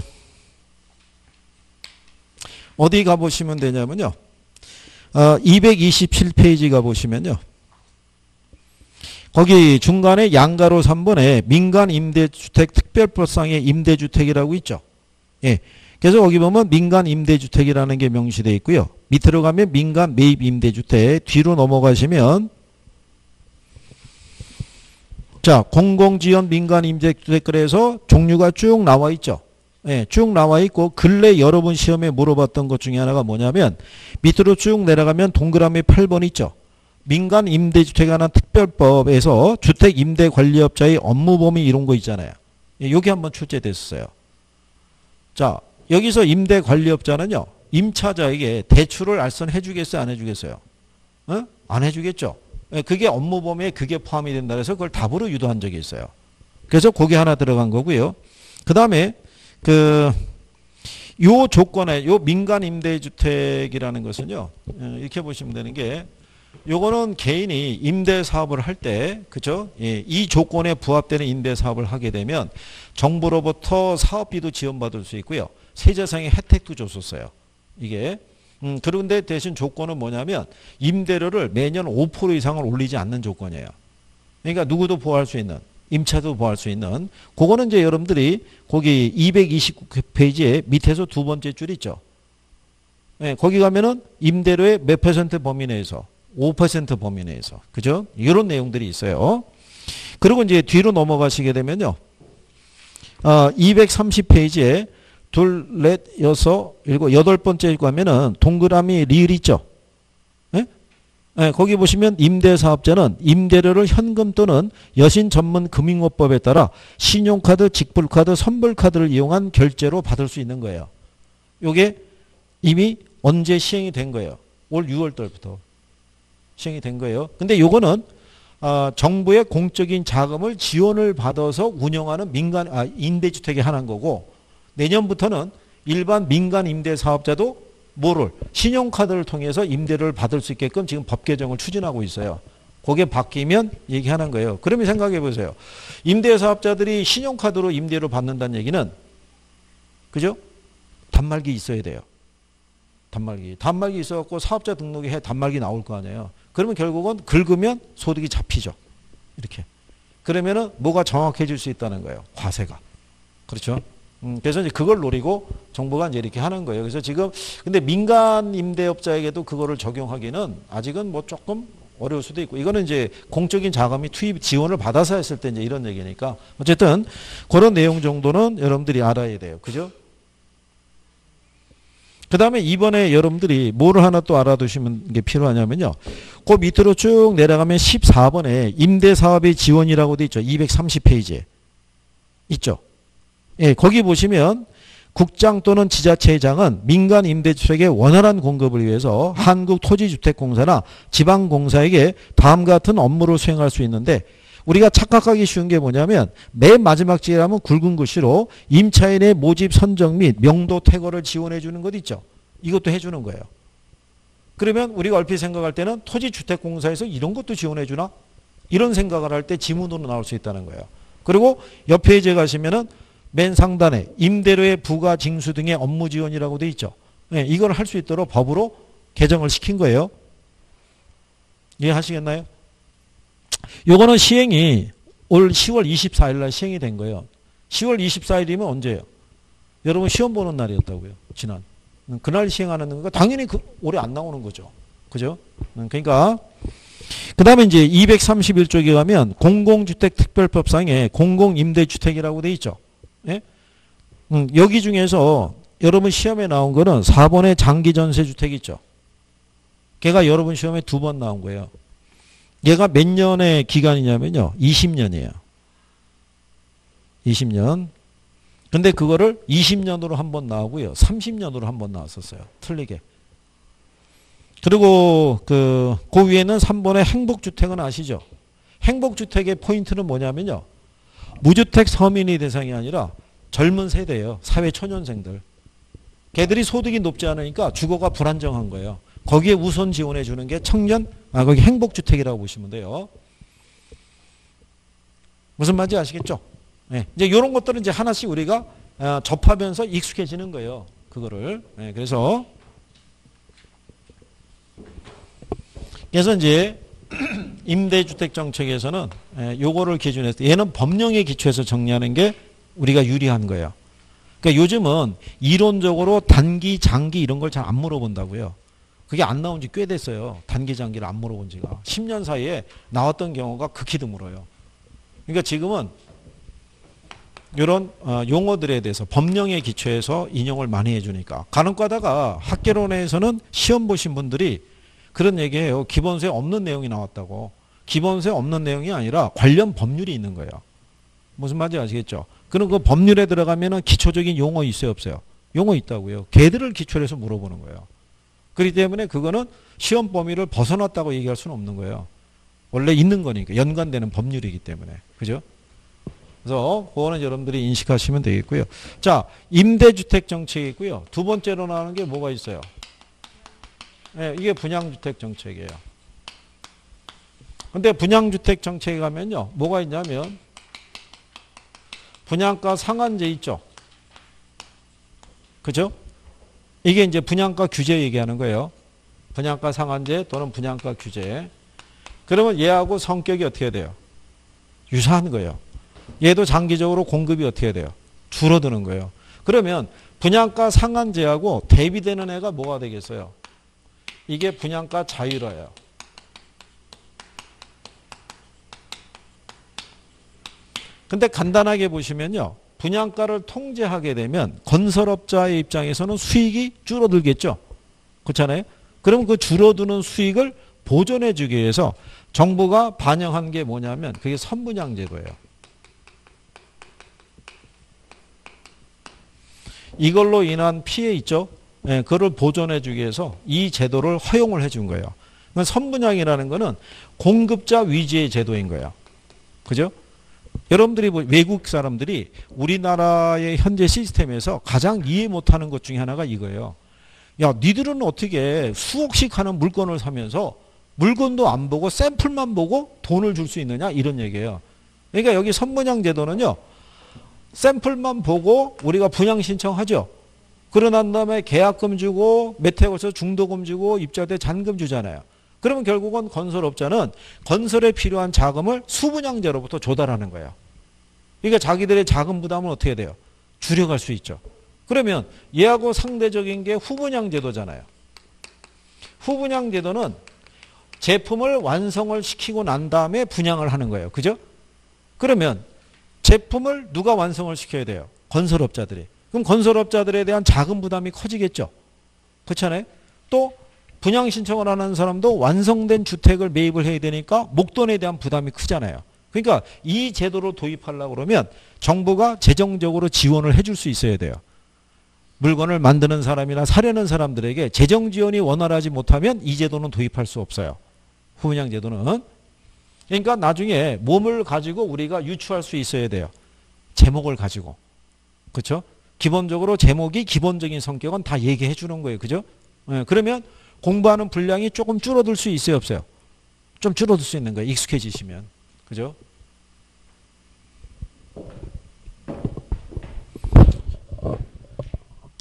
어디 가보시면 되냐면요. 어, 이백이십칠 페이지 가보시면요. 거기 중간에 양가로 삼 번에 민간 임대주택 특별법상의 임대주택이라고 있죠. 예. 그래서 거기 보면 민간 임대주택이라는 게 명시되어 있고요. 밑으로 가면 민간 매입 임대주택, 뒤로 넘어가시면 자, 공공지원 민간 임대주택 그래서 종류가 쭉 나와 있죠. 예, 쭉 나와 있고 근래 여러분 시험에 물어봤던 것 중에 하나가 뭐냐면 밑으로 쭉 내려가면 동그라미 팔 번 있죠. 민간 임대주택에 관한 특별법에서 주택 임대 관리업자의 업무 범위 이런 거 있잖아요. 여기 한번 출제됐었어요. 자, 여기서 임대 관리업자는요, 임차자에게 대출을 알선해 주겠어요, 안 해주겠어요? 어? 안 해주겠죠. 그게 업무 범위에 그게 포함이 된다 그래서 그걸 답으로 유도한 적이 있어요. 그래서 그게 하나 들어간 거고요. 그 다음에 그 요 조건에 요 민간 임대주택이라는 것은요, 이렇게 보시면 되는 게. 요거는 개인이 임대 사업을 할 때, 그죠? 예, 이 조건에 부합되는 임대 사업을 하게 되면 정부로부터 사업비도 지원받을 수 있고요. 세제상의 혜택도 줬었어요. 이게. 음, 그런데 대신 조건은 뭐냐면 임대료를 매년 오 퍼센트 이상을 올리지 않는 조건이에요. 그러니까 누구도 보호할 수 있는, 임차도 보호할 수 있는, 그거는 이제 여러분들이 거기 이백이십구 페이지에 밑에서 두 번째 줄 있죠. 예, 거기 가면은 임대료의 몇 퍼센트 범위 내에서 오 퍼센트 범위 내에서. 그죠? 이런 내용들이 있어요. 그리고 이제 뒤로 넘어가시게 되면요. 어, 이백삼십 페이지에 둘, 넷, 여섯, 일곱, 여덟 번째 가면은 동그라미 리을 있죠? 예? 예, 거기 보시면 임대사업자는 임대료를 현금 또는 여신 전문 금융업법에 따라 신용카드, 직불카드, 선불카드를 이용한 결제로 받을 수 있는 거예요. 요게 이미 언제 시행이 된 거예요? 올 유월달부터 시행이 된 거예요. 근데 요거는 아, 정부의 공적인 자금을 지원을 받아서 운영하는 민간 아, 임대주택에 한한 거고, 내년부터는 일반 민간 임대사업자도 뭐를 신용카드를 통해서 임대를 받을 수 있게끔 지금 법 개정을 추진하고 있어요. 그게 바뀌면 얘기하는 거예요. 그러면 생각해 보세요. 임대사업자들이 신용카드로 임대를 받는다는 얘기는, 그죠? 단말기 있어야 돼요. 단말기. 단말기 있어갖고 사업자 등록에 해 단말기 나올 거 아니에요. 그러면 결국은 긁으면 소득이 잡히죠. 이렇게. 그러면은 뭐가 정확해질 수 있다는 거예요. 과세가. 그렇죠. 음, 그래서 이제 그걸 노리고 정부가 이제 이렇게 하는 거예요. 그래서 지금 근데 민간 임대업자에게도 그거를 적용하기는 아직은 뭐 조금 어려울 수도 있고, 이거는 이제 공적인 자금이 투입 지원을 받아서 했을 때 이제 이런 얘기니까 어쨌든 그런 내용 정도는 여러분들이 알아야 돼요. 그죠? 그 다음에 이번에 여러분들이 뭐를 하나 또 알아두시면 이게 필요하냐면요. 그 밑으로 쭉 내려가면 십사 번에 임대사업의 지원이라고 돼 있죠. 이백삼십 페이지에. 있죠. 예, 거기 보시면 국장 또는 지자체장은 민간 임대주택의 원활한 공급을 위해서 한국토지주택공사나 지방공사에게 다음 같은 업무를 수행할 수 있는데, 우리가 착각하기 쉬운 게 뭐냐면 맨 마지막 줄에 하면 굵은 글씨로 임차인의 모집 선정 및 명도 퇴거를 지원해 주는 것 있죠. 이것도 해주는 거예요. 그러면 우리가 얼핏 생각할 때는 토지주택공사에서 이런 것도 지원해 주나? 이런 생각을 할 때 지문으로 나올 수 있다는 거예요. 그리고 옆 페이지에 가시면은 맨 상단에 임대료의 부과 징수 등의 업무 지원이라고 돼 있죠. 네, 이걸 할 수 있도록 법으로 개정을 시킨 거예요. 이해하시겠나요? 요거는 시행이 올 시월 이십사일 날 시행이 된 거예요. 시월 이십사일이면 언제예요? 여러분 시험 보는 날이었다고요. 지난. 그날 시행하는 거 당연히 그 올해 안 나오는 거죠. 그죠? 그러니까 그 다음에 이제 이백삼십일 쪽에 가면 공공주택특별법상에 공공임대주택이라고 돼 있죠. 예? 음, 여기 중에서 여러분 시험에 나온 거는 사 번의 장기전세주택 있죠. 걔가 여러분 시험에 두 번 나온 거예요. 얘가 몇 년의 기간이냐면요. 이십 년이에요. 이십 년. 근데 그거를 이십 년으로 한 번 나오고요. 삼십 년으로 한 번 나왔었어요. 틀리게. 그리고 그, 그 위에는 삼 번의 행복주택은 아시죠? 행복주택의 포인트는 뭐냐면요. 무주택 서민이 대상이 아니라 젊은 세대예요. 사회초년생들. 걔들이 소득이 높지 않으니까 주거가 불안정한 거예요. 거기에 우선 지원해 주는 게 청년, 아, 거기 행복주택이라고 보시면 돼요. 무슨 말인지 아시겠죠? 네. 이제 이런 것들은 이제 하나씩 우리가 접하면서 익숙해지는 거예요. 그거를. 네, 그래서. 그래서 이제. 임대주택 정책에서는 요거를 기준해서 얘는 법령에 기초해서 정리하는 게 우리가 유리한 거예요. 그러니까 요즘은 이론적으로 단기, 장기 이런 걸 잘 안 물어본다고요. 그게 안 나온 지 꽤 됐어요. 단기, 장기를 안 물어본 지가. 십 년 사이에 나왔던 경우가 극히 드물어요. 그러니까 지금은 이런 용어들에 대해서 법령에 기초해서 인용을 많이 해주니까. 간혹가다가 학계론 내에서는 시험 보신 분들이 그런 얘기예요. 기본세 없는 내용이 나왔다고. 기본세 없는 내용이 아니라 관련 법률이 있는 거예요. 무슨 말인지 아시겠죠? 그럼 그 법률에 들어가면은 기초적인 용어 있어요, 없어요? 용어 있다고요. 걔들을 기초로 해서 물어보는 거예요. 그렇기 때문에 그거는 시험 범위를 벗어났다고 얘기할 수는 없는 거예요. 원래 있는 거니까 연관되는 법률이기 때문에. 그죠? 그래서 그거는 여러분들이 인식하시면 되겠고요. 자, 임대주택 정책이 있고요. 두 번째로 나오는 게 뭐가 있어요? 예, 이게 분양주택 정책이에요. 근데 분양주택 정책에 가면요. 뭐가 있냐면 분양가 상한제 있죠. 그죠? 이게 이제 분양가 규제 얘기하는 거예요. 분양가 상한제 또는 분양가 규제. 그러면 얘하고 성격이 어떻게 돼요? 유사한 거예요. 얘도 장기적으로 공급이 어떻게 돼요? 줄어드는 거예요. 그러면 분양가 상한제하고 대비되는 애가 뭐가 되겠어요? 이게 분양가 자율화예요. 근데 간단하게 보시면요. 분양가를 통제하게 되면 건설업자의 입장에서는 수익이 줄어들겠죠. 그렇잖아요. 그럼 그 줄어드는 수익을 보존해 주기 위해서 정부가 반영한 게 뭐냐면 그게 선분양제도예요. 이걸로 인한 피해 있죠. 예, 그걸 보존해 주기 위해서 이 제도를 허용을 해준 거예요. 그러니까 선분양이라는 거는 공급자 위주의 제도인 거예요. 그죠? 여러분들이 외국 사람들이 우리나라의 현재 시스템에서 가장 이해 못하는 것 중에 하나가 이거예요. 야, 니들은 어떻게 수억씩 하는 물건을 사면서 물건도 안 보고 샘플만 보고 돈을 줄 수 있느냐 이런 얘기예요. 그러니까 여기 선분양 제도는요. 샘플만 보고 우리가 분양 신청하죠. 그러난 다음에 계약금 주고 매매 걸쳐서 중도금 주고 입주할 때 잔금 주잖아요. 그러면 결국은 건설업자는 건설에 필요한 자금을 수분양제로부터 조달하는 거예요. 그러니까 자기들의 자금 부담을 어떻게 돼요? 줄여갈 수 있죠. 그러면 얘하고 상대적인 게 후분양제도잖아요. 후분양제도는 제품을 완성을 시키고 난 다음에 분양을 하는 거예요. 그죠? 그러면 제품을 누가 완성을 시켜야 돼요? 건설업자들이. 그럼 건설업자들에 대한 자금 부담이 커지겠죠. 그렇잖아요. 또 분양 신청을 하는 사람도 완성된 주택을 매입을 해야 되니까 목돈에 대한 부담이 크잖아요. 그러니까 이 제도를 도입하려고 그러면 정부가 재정적으로 지원을 해줄 수 있어야 돼요. 물건을 만드는 사람이나 사려는 사람들에게 재정 지원이 원활하지 못하면 이 제도는 도입할 수 없어요. 후분양 제도는. 그러니까 나중에 몸을 가지고 우리가 유추할 수 있어야 돼요. 제목을 가지고. 그렇죠? 기본적으로 제목이 기본적인 성격은 다 얘기해 주는 거예요. 그죠? 네, 그러면 공부하는 분량이 조금 줄어들 수 있어요, 없어요? 좀 줄어들 수 있는 거예요. 익숙해지시면. 그죠?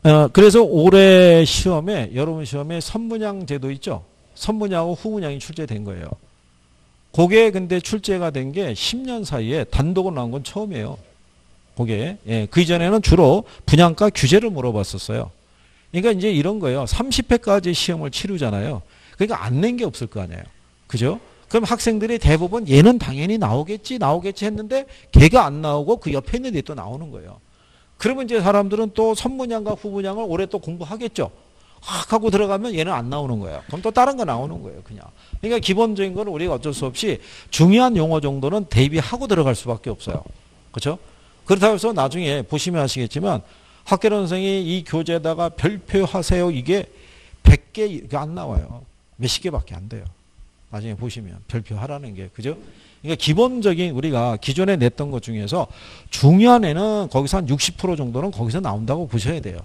어, 그래서 올해 시험에, 여러분 시험에 선분양 제도 있죠? 선분양하고 후분양이 출제된 거예요. 그게 근데 출제가 된 게 십 년 사이에 단독으로 나온 건 처음이에요. 그게. 예, 그 이전에는 주로 분양가 규제를 물어봤었어요. 그러니까 이제 이런 거예요. 삼십 회까지 시험을 치르잖아요. 그러니까 안 낸 게 없을 거 아니에요. 그죠? 그럼 학생들이 대부분 얘는 당연히 나오겠지 나오겠지 했는데 걔가 안 나오고 그 옆에 있는 애 또 나오는 거예요. 그러면 이제 사람들은 또 선분양과 후분양을 올해 또 공부하겠죠. 확 하고 들어가면 얘는 안 나오는 거예요. 그럼 또 다른 거 나오는 거예요. 그냥. 그러니까 기본적인 건 우리가 어쩔 수 없이 중요한 용어 정도는 대비하고 들어갈 수밖에 없어요. 그렇죠? 그렇다고 해서 나중에 보시면 아시겠지만 학계론 선생이 이 교재에다가 별표하세요. 이게 백 개 안 나와요. 몇십 개밖에 안 돼요. 나중에 보시면 별표하라는 게. 그죠? 그러니까 기본적인 우리가 기존에 냈던 것 중에서 중요한 애는 거기서 한 육십 퍼센트 정도는 거기서 나온다고 보셔야 돼요.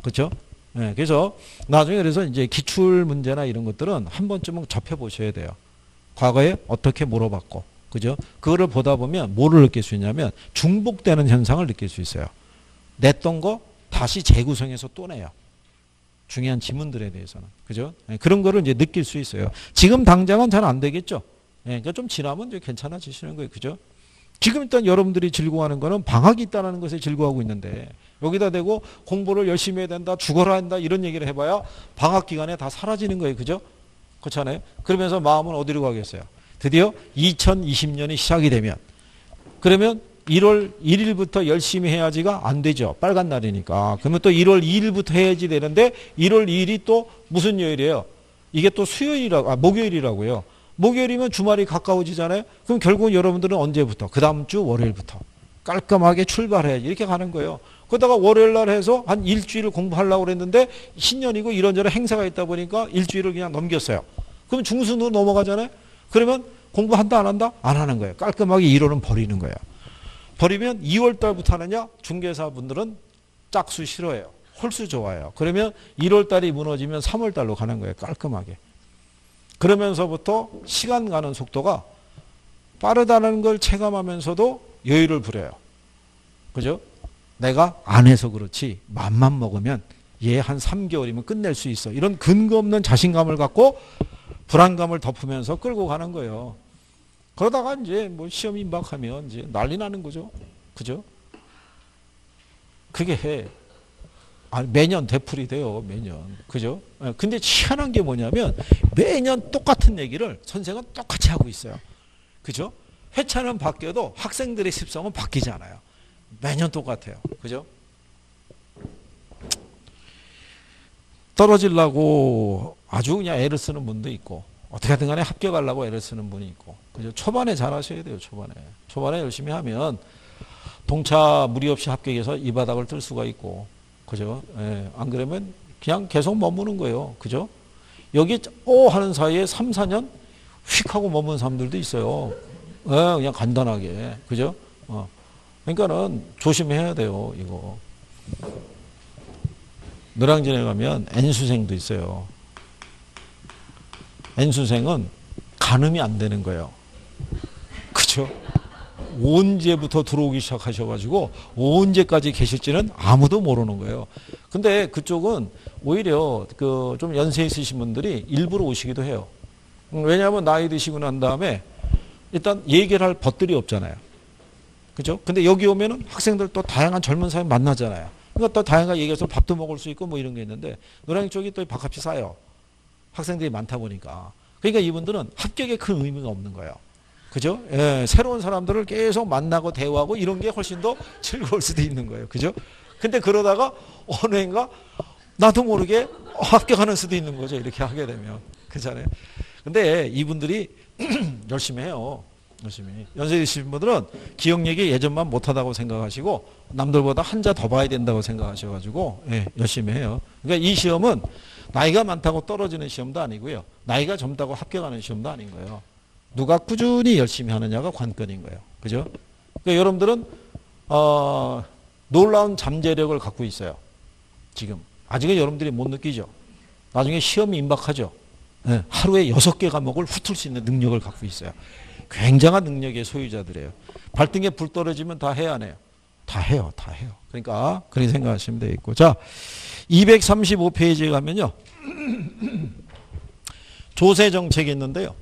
그렇죠? 네, 그래서 나중에 그래서 이제 기출 문제나 이런 것들은 한 번쯤은 접해 보셔야 돼요. 과거에 어떻게 물어봤고. 그죠? 그거를 보다 보면 뭐를 느낄 수 있냐면 중복되는 현상을 느낄 수 있어요. 냈던 거 다시 재구성해서 또 내요. 중요한 지문들에 대해서는. 그죠? 네, 그런 거를 이제 느낄 수 있어요. 지금 당장은 잘 안 되겠죠? 네, 그러니까 좀 지나면 이제 괜찮아지시는 거예요. 그죠? 지금 일단 여러분들이 즐거워하는 거는 방학이 있다는 것에 즐거워하고 있는데 여기다 대고 공부를 열심히 해야 된다, 죽어라 한다 이런 얘기를 해봐야 방학 기간에 다 사라지는 거예요. 그죠? 그렇잖아요? 그러면서 마음은 어디로 가겠어요? 드디어 이천이십 년이 시작이 되면 그러면 일월 일일부터 열심히 해야지가 안 되죠. 빨간 날이니까. 그러면 또 일월 이일부터 해야지 되는데 일월 이일이 또 무슨 요일이에요? 이게 또 수요일이라고, 아, 목요일이라고요. 목요일이면 주말이 가까워지잖아요. 그럼 결국 여러분들은 언제부터? 그 다음 주 월요일부터. 깔끔하게 출발해야지. 이렇게 가는 거예요. 그러다가 월요일 날 해서 한 일주일을 공부하려고 그랬는데 신년이고 이런저런 행사가 있다 보니까 일주일을 그냥 넘겼어요. 그럼 중순으로 넘어가잖아요. 그러면 공부한다 안 한다? 안 하는 거예요. 깔끔하게 일월은 버리는 거예요. 버리면 이월 달부터 하느냐? 중개사분들은 짝수 싫어해요. 홀수 좋아해요. 그러면 일월 달이 무너지면 삼월 달로 가는 거예요. 깔끔하게. 그러면서부터 시간 가는 속도가 빠르다는 걸 체감하면서도 여유를 부려요. 그죠? 내가 안 해서 그렇지. 맘만 먹으면 얘 한 삼 개월이면 끝낼 수 있어. 이런 근거 없는 자신감을 갖고 불안감을 덮으면서 끌고 가는 거예요. 그러다가 이제 뭐 시험 임박하면 이제 난리 나는 거죠. 그죠? 그게 해. 아, 매년 되풀이 돼요. 매년. 그죠? 근데 희한한 게 뭐냐면 매년 똑같은 얘기를 선생은 똑같이 하고 있어요. 그죠? 회차는 바뀌어도 학생들의 습성은 바뀌지 않아요. 매년 똑같아요. 그죠? 떨어지려고 아주 그냥 애를 쓰는 분도 있고, 어떻게든 간에 합격하려고 애를 쓰는 분이 있고, 그죠? 초반에 잘 하셔야 돼요. 초반에. 초반에 열심히 하면 동차 무리 없이 합격해서 이 바닥을 뜰 수가 있고, 그죠? 예, 안 그러면 그냥 계속 머무는 거예요. 그죠? 여기 오 하는 사이에 삼, 사 년 휙 하고 머무는 사람들도 있어요. 예, 그냥 간단하게. 그죠? 어. 그러니까는 조심해야 돼요. 이거. 노량진에 가면 N수생도 있어요. N수생은 가늠이 안 되는 거예요. 그죠? 언제부터 들어오기 시작하셔가지고 언제까지 계실지는 아무도 모르는 거예요. 근데 그쪽은 오히려 그 좀 연세 있으신 분들이 일부러 오시기도 해요. 왜냐하면 나이 드시고 난 다음에 일단 얘기를 할 벗들이 없잖아요. 그죠? 근데 여기 오면은 학생들 또 다양한 젊은 사람 만나잖아요. 그러니까 또 다양하게 얘기해서 밥도 먹을 수 있고 뭐 이런 게 있는데, 노량진 쪽이 또 밥값이 싸요. 학생들이 많다 보니까. 그러니까 이분들은 합격에 큰 의미가 없는 거예요. 그죠? 예, 새로운 사람들을 계속 만나고 대화하고 이런 게 훨씬 더 즐거울 수도 있는 거예요. 그죠? 근데 그러다가 어느 해인가 나도 모르게 합격하는 수도 있는 거죠. 이렇게 하게 되면. 그렇잖아요. 근데 이분들이 열심히 해요. 열심히. 연세 있으신 분들은 기억력이 예전만 못하다고 생각하시고 남들보다 한자 더 봐야 된다고 생각하셔가지고, 예, 열심히 해요. 그러니까 이 시험은 나이가 많다고 떨어지는 시험도 아니고요. 나이가 젊다고 합격하는 시험도 아닌 거예요. 누가 꾸준히 열심히 하느냐가 관건인 거예요. 그죠? 그러니까 여러분들은, 어, 놀라운 잠재력을 갖고 있어요. 지금. 아직은 여러분들이 못 느끼죠. 나중에 시험이 임박하죠. 네. 하루에 여섯 개 과목을 훑을 수 있는 능력을 갖고 있어요. 굉장한 능력의 소유자들이에요. 발등에 불 떨어지면 다 해야 안 해요? 다 해요. 다 해요. 그러니까, 그렇게 생각하시면 되겠고. 자, 이백삼십오 페이지에 가면요. 조세 정책이 있는데요.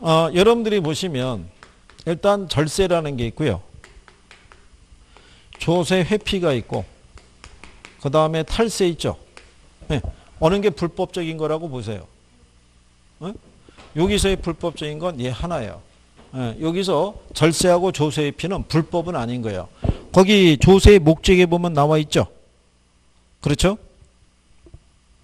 어, 여러분들이 보시면 일단 절세라는 게 있고요. 조세 회피가 있고, 그 다음에 탈세 있죠. 네. 어느 게 불법적인 거라고 보세요. 네? 여기서의 불법적인 건 얘 하나예요. 네. 여기서 절세하고 조세 회피는 불법은 아닌 거예요. 거기 조세의 목적에 보면 나와 있죠. 그렇죠?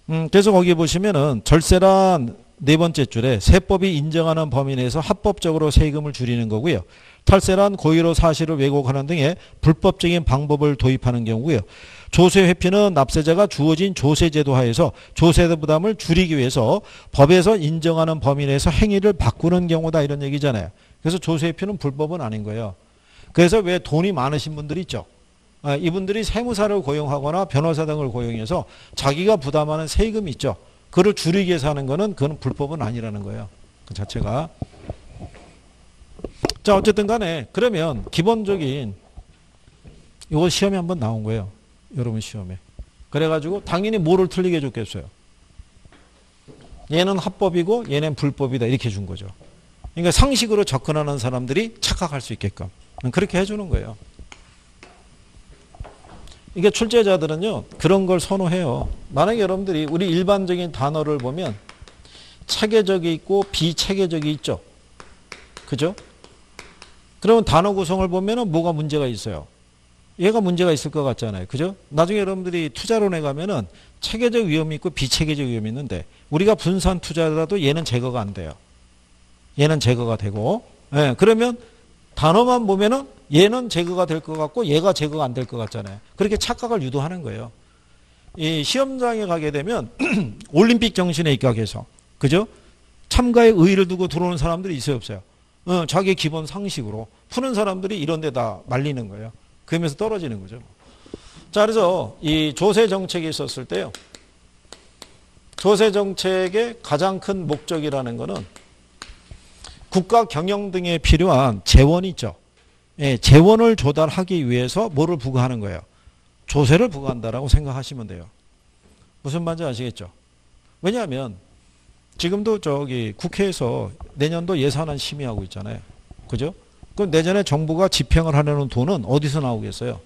음, 그래서 거기 보시면은 절세란 네 번째 줄에 세법이 인정하는 범위 내에서 합법적으로 세금을 줄이는 거고요. 탈세란 고의로 사실을 왜곡하는 등의 불법적인 방법을 도입하는 경우고요. 조세 회피는 납세자가 주어진 조세제도 하에서 조세 부담을 줄이기 위해서 법에서 인정하는 범위 내에서 행위를 바꾸는 경우다, 이런 얘기잖아요. 그래서 조세 회피는 불법은 아닌 거예요. 그래서 왜 돈이 많으신 분들이 있죠. 이분들이 세무사를 고용하거나 변호사 등을 고용해서 자기가 부담하는 세금이 있죠. 그를 줄이기 위해서 하는 거는 그건 불법은 아니라는 거예요. 그 자체가. 자, 어쨌든 간에 그러면 기본적인 이거 시험에 한번 나온 거예요. 여러분 시험에. 그래가지고 당연히 뭐를 틀리게 해줬겠어요. 얘는 합법이고 얘는 불법이다, 이렇게 준 거죠. 그러니까 상식으로 접근하는 사람들이 착각할 수 있게끔 그렇게 해주는 거예요. 이게 출제자들은요, 그런 걸 선호해요. 만약에 여러분들이 우리 일반적인 단어를 보면 체계적이 있고 비체계적이 있죠. 그죠? 그러면 단어 구성을 보면은 뭐가 문제가 있어요? 얘가 문제가 있을 것 같잖아요. 그죠? 나중에 여러분들이 투자론에 가면은 체계적 위험이 있고 비체계적 위험이 있는데, 우리가 분산 투자라도 얘는 제거가 안 돼요. 얘는 제거가 되고, 예, 그러면 단어만 보면은 얘는 제거가 될 것 같고 얘가 제거가 안 될 것 같잖아요. 그렇게 착각을 유도하는 거예요. 이 시험장에 가게 되면 올림픽 정신에 입각해서, 그죠? 참가에 의의를 두고 들어오는 사람들이 있어요, 없어요? 어, 자기 기본 상식으로 푸는 사람들이 이런 데다 말리는 거예요. 그러면서 떨어지는 거죠. 자, 그래서 이 조세 정책이 있었을 때요. 조세 정책의 가장 큰 목적이라는 거는 국가 경영 등에 필요한 재원이 있죠. 예, 재원을 조달하기 위해서 뭐를 부과하는 거예요? 조세를 부과한다라고 생각하시면 돼요. 무슨 말인지 아시겠죠? 왜냐하면 지금도 저기 국회에서 내년도 예산안 심의하고 있잖아요. 그죠? 그럼 내년에 정부가 집행을 하려는 돈은 어디서 나오겠어요?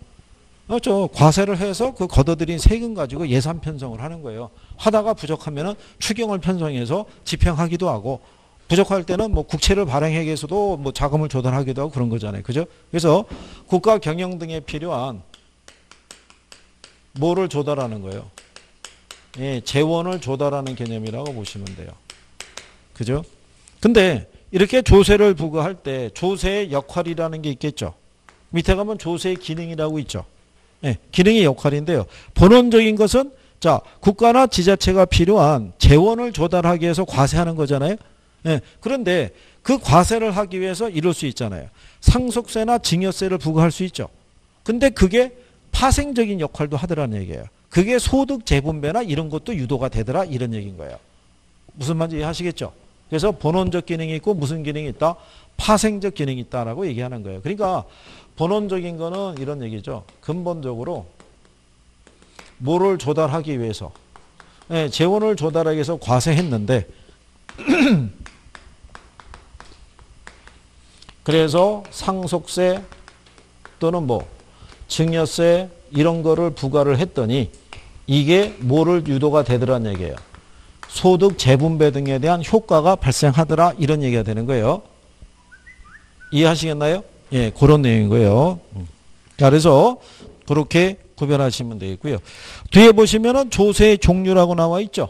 어, 저 과세를 해서 그 걷어들인 세금 가지고 예산 편성을 하는 거예요. 하다가 부족하면은 추경을 편성해서 집행하기도 하고, 부족할 때는 뭐 국채를 발행해서도 뭐 자금을 조달하기도 하고 그런 거잖아요. 그죠? 그래서 국가 경영 등에 필요한 뭐를 조달하는 거예요? 예, 재원을 조달하는 개념이라고 보시면 돼요. 그죠? 근데 이렇게 조세를 부과할 때 조세의 역할이라는 게 있겠죠. 밑에 가면 조세의 기능이라고 있죠. 예, 기능의 역할인데요. 본원적인 것은 자, 국가나 지자체가 필요한 재원을 조달하기 위해서 과세하는 거잖아요. 예, 그런데 그 과세를 하기 위해서 이럴 수 있잖아요. 상속세나 증여세를 부과할 수 있죠. 근데 그게 파생적인 역할도 하더라는 얘기예요. 그게 소득 재분배나 이런 것도 유도가 되더라 이런 얘기인 거예요. 무슨 말인지 이해하시겠죠? 그래서 본원적 기능이 있고 무슨 기능이 있다? 파생적 기능이 있다라고 얘기하는 거예요. 그러니까 본원적인 거는 이런 얘기죠. 근본적으로 뭐를 조달하기 위해서, 네, 재원을 조달하기 위해서 과세했는데 그래서 상속세 또는 뭐 증여세 이런 거를 부과를 했더니 이게 뭐를 유도가 되더라는 얘기예요. 소득 재분배 등에 대한 효과가 발생하더라 이런 얘기가 되는 거예요. 이해하시겠나요? 예, 그런 내용인 거예요. 자, 그래서 그렇게 구별하시면 되겠고요. 뒤에 보시면은 조세의 종류라고 나와 있죠.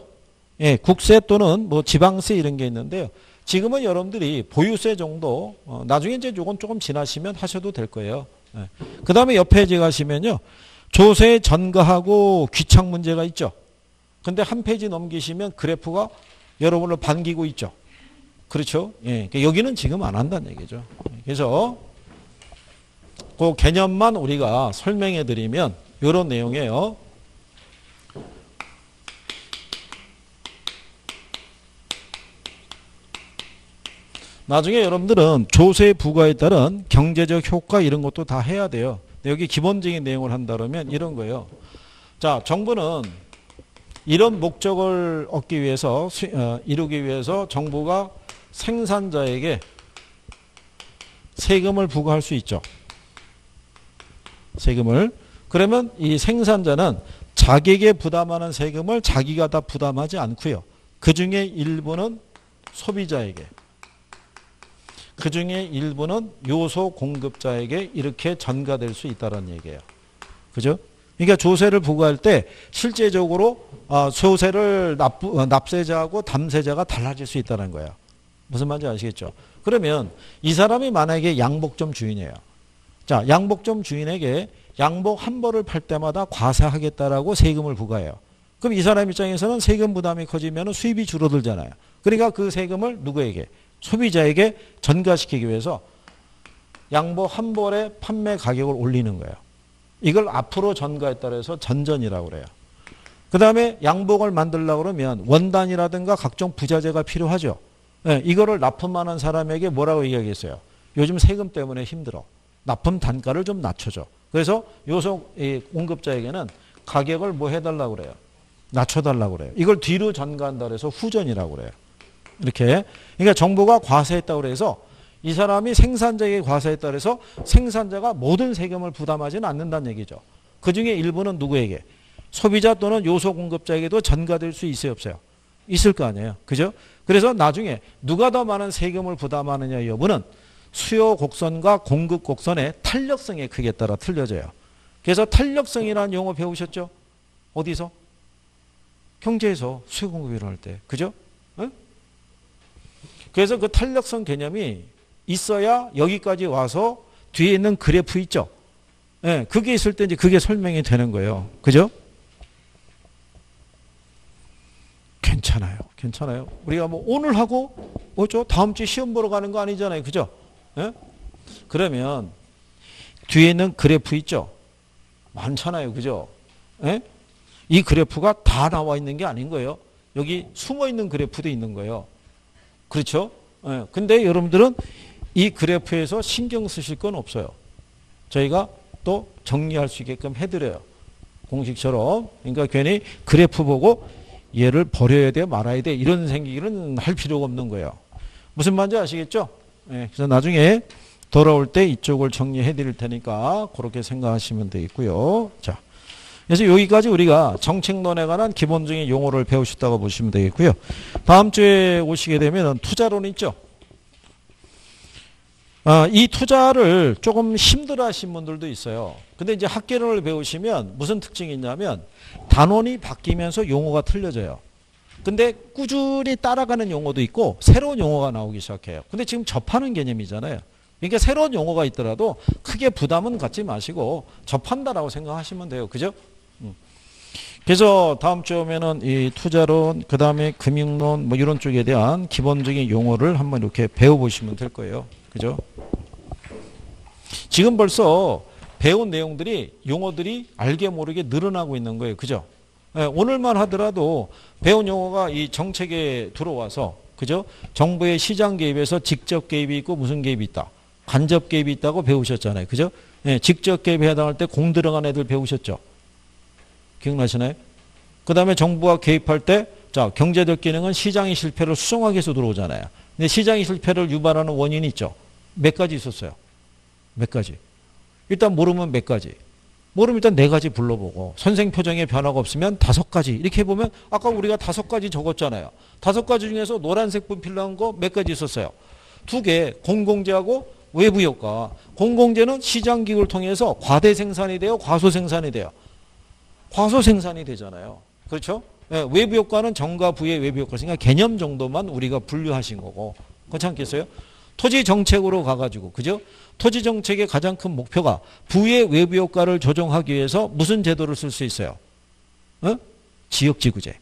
예, 국세 또는 뭐 지방세 이런 게 있는데요. 지금은 여러분들이 보유세 정도, 어, 나중에 이제 요건 조금 지나시면 하셔도 될 거예요. 예. 그 다음에 옆에 이제 가시면요. 조세 전가하고 귀착 문제가 있죠. 근데 한 페이지 넘기시면 그래프가 여러분을 반기고 있죠. 그렇죠? 예. 여기는 지금 안 한다는 얘기죠. 그래서 그 개념만 우리가 설명해 드리면 이런 내용이에요. 나중에 여러분들은 조세 부과에 따른 경제적 효과 이런 것도 다 해야 돼요. 근데 여기 기본적인 내용을 한다면 이런 거예요. 자, 정부는 이런 목적을 얻기 위해서, 이루기 위해서 정부가 생산자에게 세금을 부과할 수 있죠. 세금을. 그러면 이 생산자는 자기에게 부담하는 세금을 자기가 다 부담하지 않고요. 그 중에 일부는 소비자에게, 그 중에 일부는 요소 공급자에게 이렇게 전가될 수 있다는 얘기예요. 그죠? 그러니까 조세를 부과할 때 실제적으로 조세를 납부, 납세자하고 담세자가 달라질 수 있다는 거예요. 무슨 말인지 아시겠죠? 그러면 이 사람이 만약에 양복점 주인이에요. 자, 양복점 주인에게 양복 한 벌을 팔 때마다 과세하겠다라고 세금을 부과해요. 그럼 이 사람 입장에서는 세금 부담이 커지면 수입이 줄어들잖아요. 그러니까 그 세금을 누구에게? 소비자에게 전가시키기 위해서 양복 한 벌의 판매 가격을 올리는 거예요. 이걸 앞으로 전가했다 해서 전전이라고 그래요. 그 다음에 양복을 만들려고 그러면 원단이라든가 각종 부자재가 필요하죠. 네, 이거를 납품하는 사람에게 뭐라고 이야기했어요? 요즘 세금 때문에 힘들어. 납품 단가를 좀 낮춰줘. 그래서 요소 공급자에게는 가격을 뭐 해달라고 그래요? 낮춰달라고 그래요. 이걸 뒤로 전가한다 해서 후전이라고 그래요. 이렇게. 그러니까 정부가 과세했다고 해서 이 사람이 생산자에게 과세했다고 해서 생산자가 모든 세금을 부담하지는 않는다는 얘기죠. 그중에 일부는 누구에게? 소비자 또는 요소 공급자에게도 전가될 수 있어요, 없어요? 있을 거 아니에요. 그죠? 그래서 나중에 누가 더 많은 세금을 부담하느냐 여부는 수요 곡선과 공급 곡선의 탄력성에 크게 따라 틀려져요. 그래서 탄력성이라는 용어 배우셨죠? 어디서? 경제에서 수요 공급을 할 때. 그죠? 응? 그래서 그 탄력성 개념이 있어야 여기까지 와서 뒤에 있는 그래프 있죠? 예, 그게 있을 때 이제 그게 설명이 되는 거예요. 그죠? 괜찮아요. 괜찮아요. 우리가 뭐 오늘 하고 뭐죠? 다음 주에 시험 보러 가는 거 아니잖아요. 그죠? 예? 그러면 뒤에 있는 그래프 있죠? 많잖아요. 그죠? 예? 이 그래프가 다 나와 있는 게 아닌 거예요. 여기 숨어 있는 그래프도 있는 거예요. 그렇죠? 예. 근데 여러분들은 이 그래프에서 신경 쓰실 건 없어요. 저희가 또 정리할 수 있게끔 해드려요. 공식처럼. 그러니까 괜히 그래프 보고 얘를 버려야 돼 말아야 돼 이런 생각은 할 필요가 없는 거예요. 무슨 말인지 아시겠죠? 예. 그래서 나중에 돌아올 때 이쪽을 정리해 드릴 테니까 그렇게 생각하시면 되겠고요. 자, 그래서 여기까지 우리가 정책론에 관한 기본적인 용어를 배우셨다고 보시면 되겠고요. 다음 주에 오시게 되면 투자론 있죠. 아, 이 투자를 조금 힘들어 하신 분들도 있어요. 근데 이제 학계론을 배우시면 무슨 특징이 있냐면 단원이 바뀌면서 용어가 틀려져요. 근데 꾸준히 따라가는 용어도 있고 새로운 용어가 나오기 시작해요. 근데 지금 접하는 개념이잖아요. 그러니까 새로운 용어가 있더라도 크게 부담은 갖지 마시고 접한다라고 생각하시면 돼요. 그죠? 그래서 다음 주에 오면은 이 투자론, 그 다음에 금융론 뭐 이런 쪽에 대한 기본적인 용어를 한번 이렇게 배워보시면 될 거예요. 그죠? 지금 벌써 배운 내용들이 용어들이 알게 모르게 늘어나고 있는 거예요. 그죠? 예, 오늘만 하더라도 배운 용어가 이 정책에 들어와서, 그죠? 정부의 시장 개입에서 직접 개입이 있고 무슨 개입이 있다. 간접 개입이 있다고 배우셨잖아요. 그죠? 예, 직접 개입에 해당할 때 공 들어간 애들 배우셨죠? 기억나시나요? 그 다음에 정부가 개입할 때, 자, 경제적 기능은 시장의 실패를 수정하기 위해서 들어오잖아요. 근데 시장의 실패를 유발하는 원인이 있죠. 몇 가지 있었어요. 몇 가지. 일단 모르면 몇 가지. 모르면 일단 네 가지 불러보고 선생 표정에 변화가 없으면 다섯 가지. 이렇게 해보면 아까 우리가 다섯 가지 적었잖아요. 다섯 가지 중에서 노란색 분필한 거 몇 가지 있었어요. 두 개. 공공재하고 외부효과. 공공재는 시장기구를 통해서 과대생산이 돼요. 과소생산이 돼요. 과소생산이 되잖아요. 그렇죠? 예, 외부효과는 정과 부의 외부효과. 그러니까 개념 정도만 우리가 분류하신 거고. 괜찮겠어요? 토지정책으로 가가지고. 그죠? 토지정책의 가장 큰 목표가 부의 외부효과를 조정하기 위해서 무슨 제도를 쓸 수 있어요? 어? 지역지구제.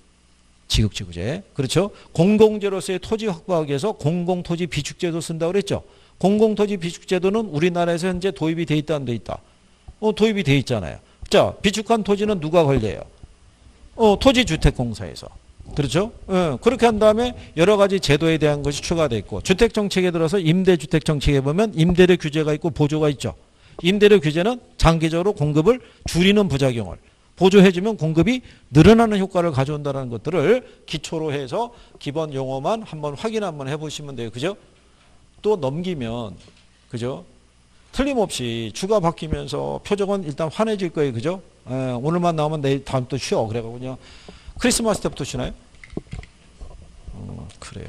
지역지구제. 그렇죠? 공공재로서의 토지 확보하기 위해서 공공토지 비축제도 쓴다고 그랬죠? 공공토지 비축제도는 우리나라에서 현재 도입이 돼 있다 안 돼 있다? 어, 도입이 돼 있잖아요. 자, 비축한 토지는 누가 관리해요? 어, 토지주택공사에서. 그렇죠? 예, 그렇게 한 다음에 여러 가지 제도에 대한 것이 추가되어 있고, 주택정책에 들어서 임대주택정책에 보면 임대료 규제가 있고 보조가 있죠. 임대료 규제는 장기적으로 공급을 줄이는 부작용을, 보조해주면 공급이 늘어나는 효과를 가져온다는 것들을 기초로 해서 기본 용어만 한번 확인 한번 해보시면 돼요. 그죠? 또 넘기면, 그죠? 틀림없이 주가 바뀌면서 표정은 일단 환해질 거예요. 그죠? 에, 오늘만 나오면 내일 다음 또 쉬어. 그래가지고 크리스마스 때부터 쉬나요? 어, 그래요.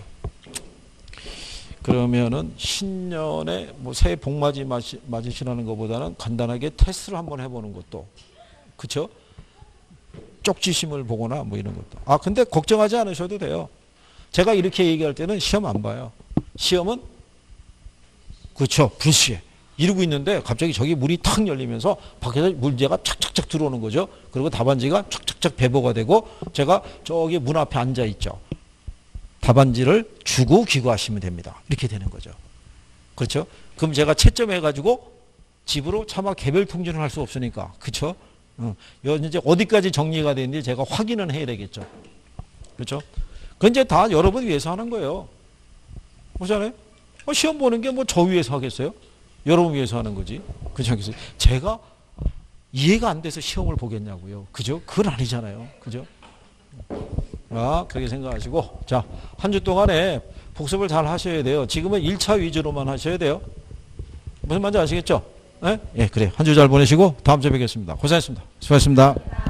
그러면은 신년에 뭐 새해 복 맞이 맞으시라는 것보다는 간단하게 테스트를 한번 해보는 것도, 그쵸? 쪽지심을 보거나 뭐 이런 것도. 아, 근데 걱정하지 않으셔도 돼요. 제가 이렇게 얘기할 때는 시험 안 봐요. 시험은 그쵸? 불시에. 이러고 있는데 갑자기 저기 물이 탁 열리면서 밖에서 물재가 착착착 들어오는 거죠. 그리고 답안지가 착착착 배보가 되고 제가 저기 문 앞에 앉아있죠. 답안지를 주고 귀가하시면 됩니다. 이렇게 되는 거죠. 그렇죠? 그럼 제가 채점해가지고 집으로 차마 개별 통지는 할 수 없으니까. 그렇죠? 이제 어디까지 정리가 되는지 제가 확인은 해야 되겠죠. 그렇죠? 그건 이제 다 여러분 위해서 하는 거예요. 그렇잖아요? 시험 보는 게 뭐 저 위해서 하겠어요? 여러분 위해서 하는 거지. 그렇지 않겠어요? 제가 이해가 안 돼서 시험을 보겠냐고요. 그죠? 그건 아니잖아요. 그죠? 아, 그렇게 생각하시고. 자, 한 주 동안에 복습을 잘 하셔야 돼요. 지금은 일 차 위주로만 하셔야 돼요. 무슨 말인지 아시겠죠? 예, 네? 네, 그래요. 한 주 잘 보내시고 다음 주에 뵙겠습니다. 고생하셨습니다. 수고하셨습니다.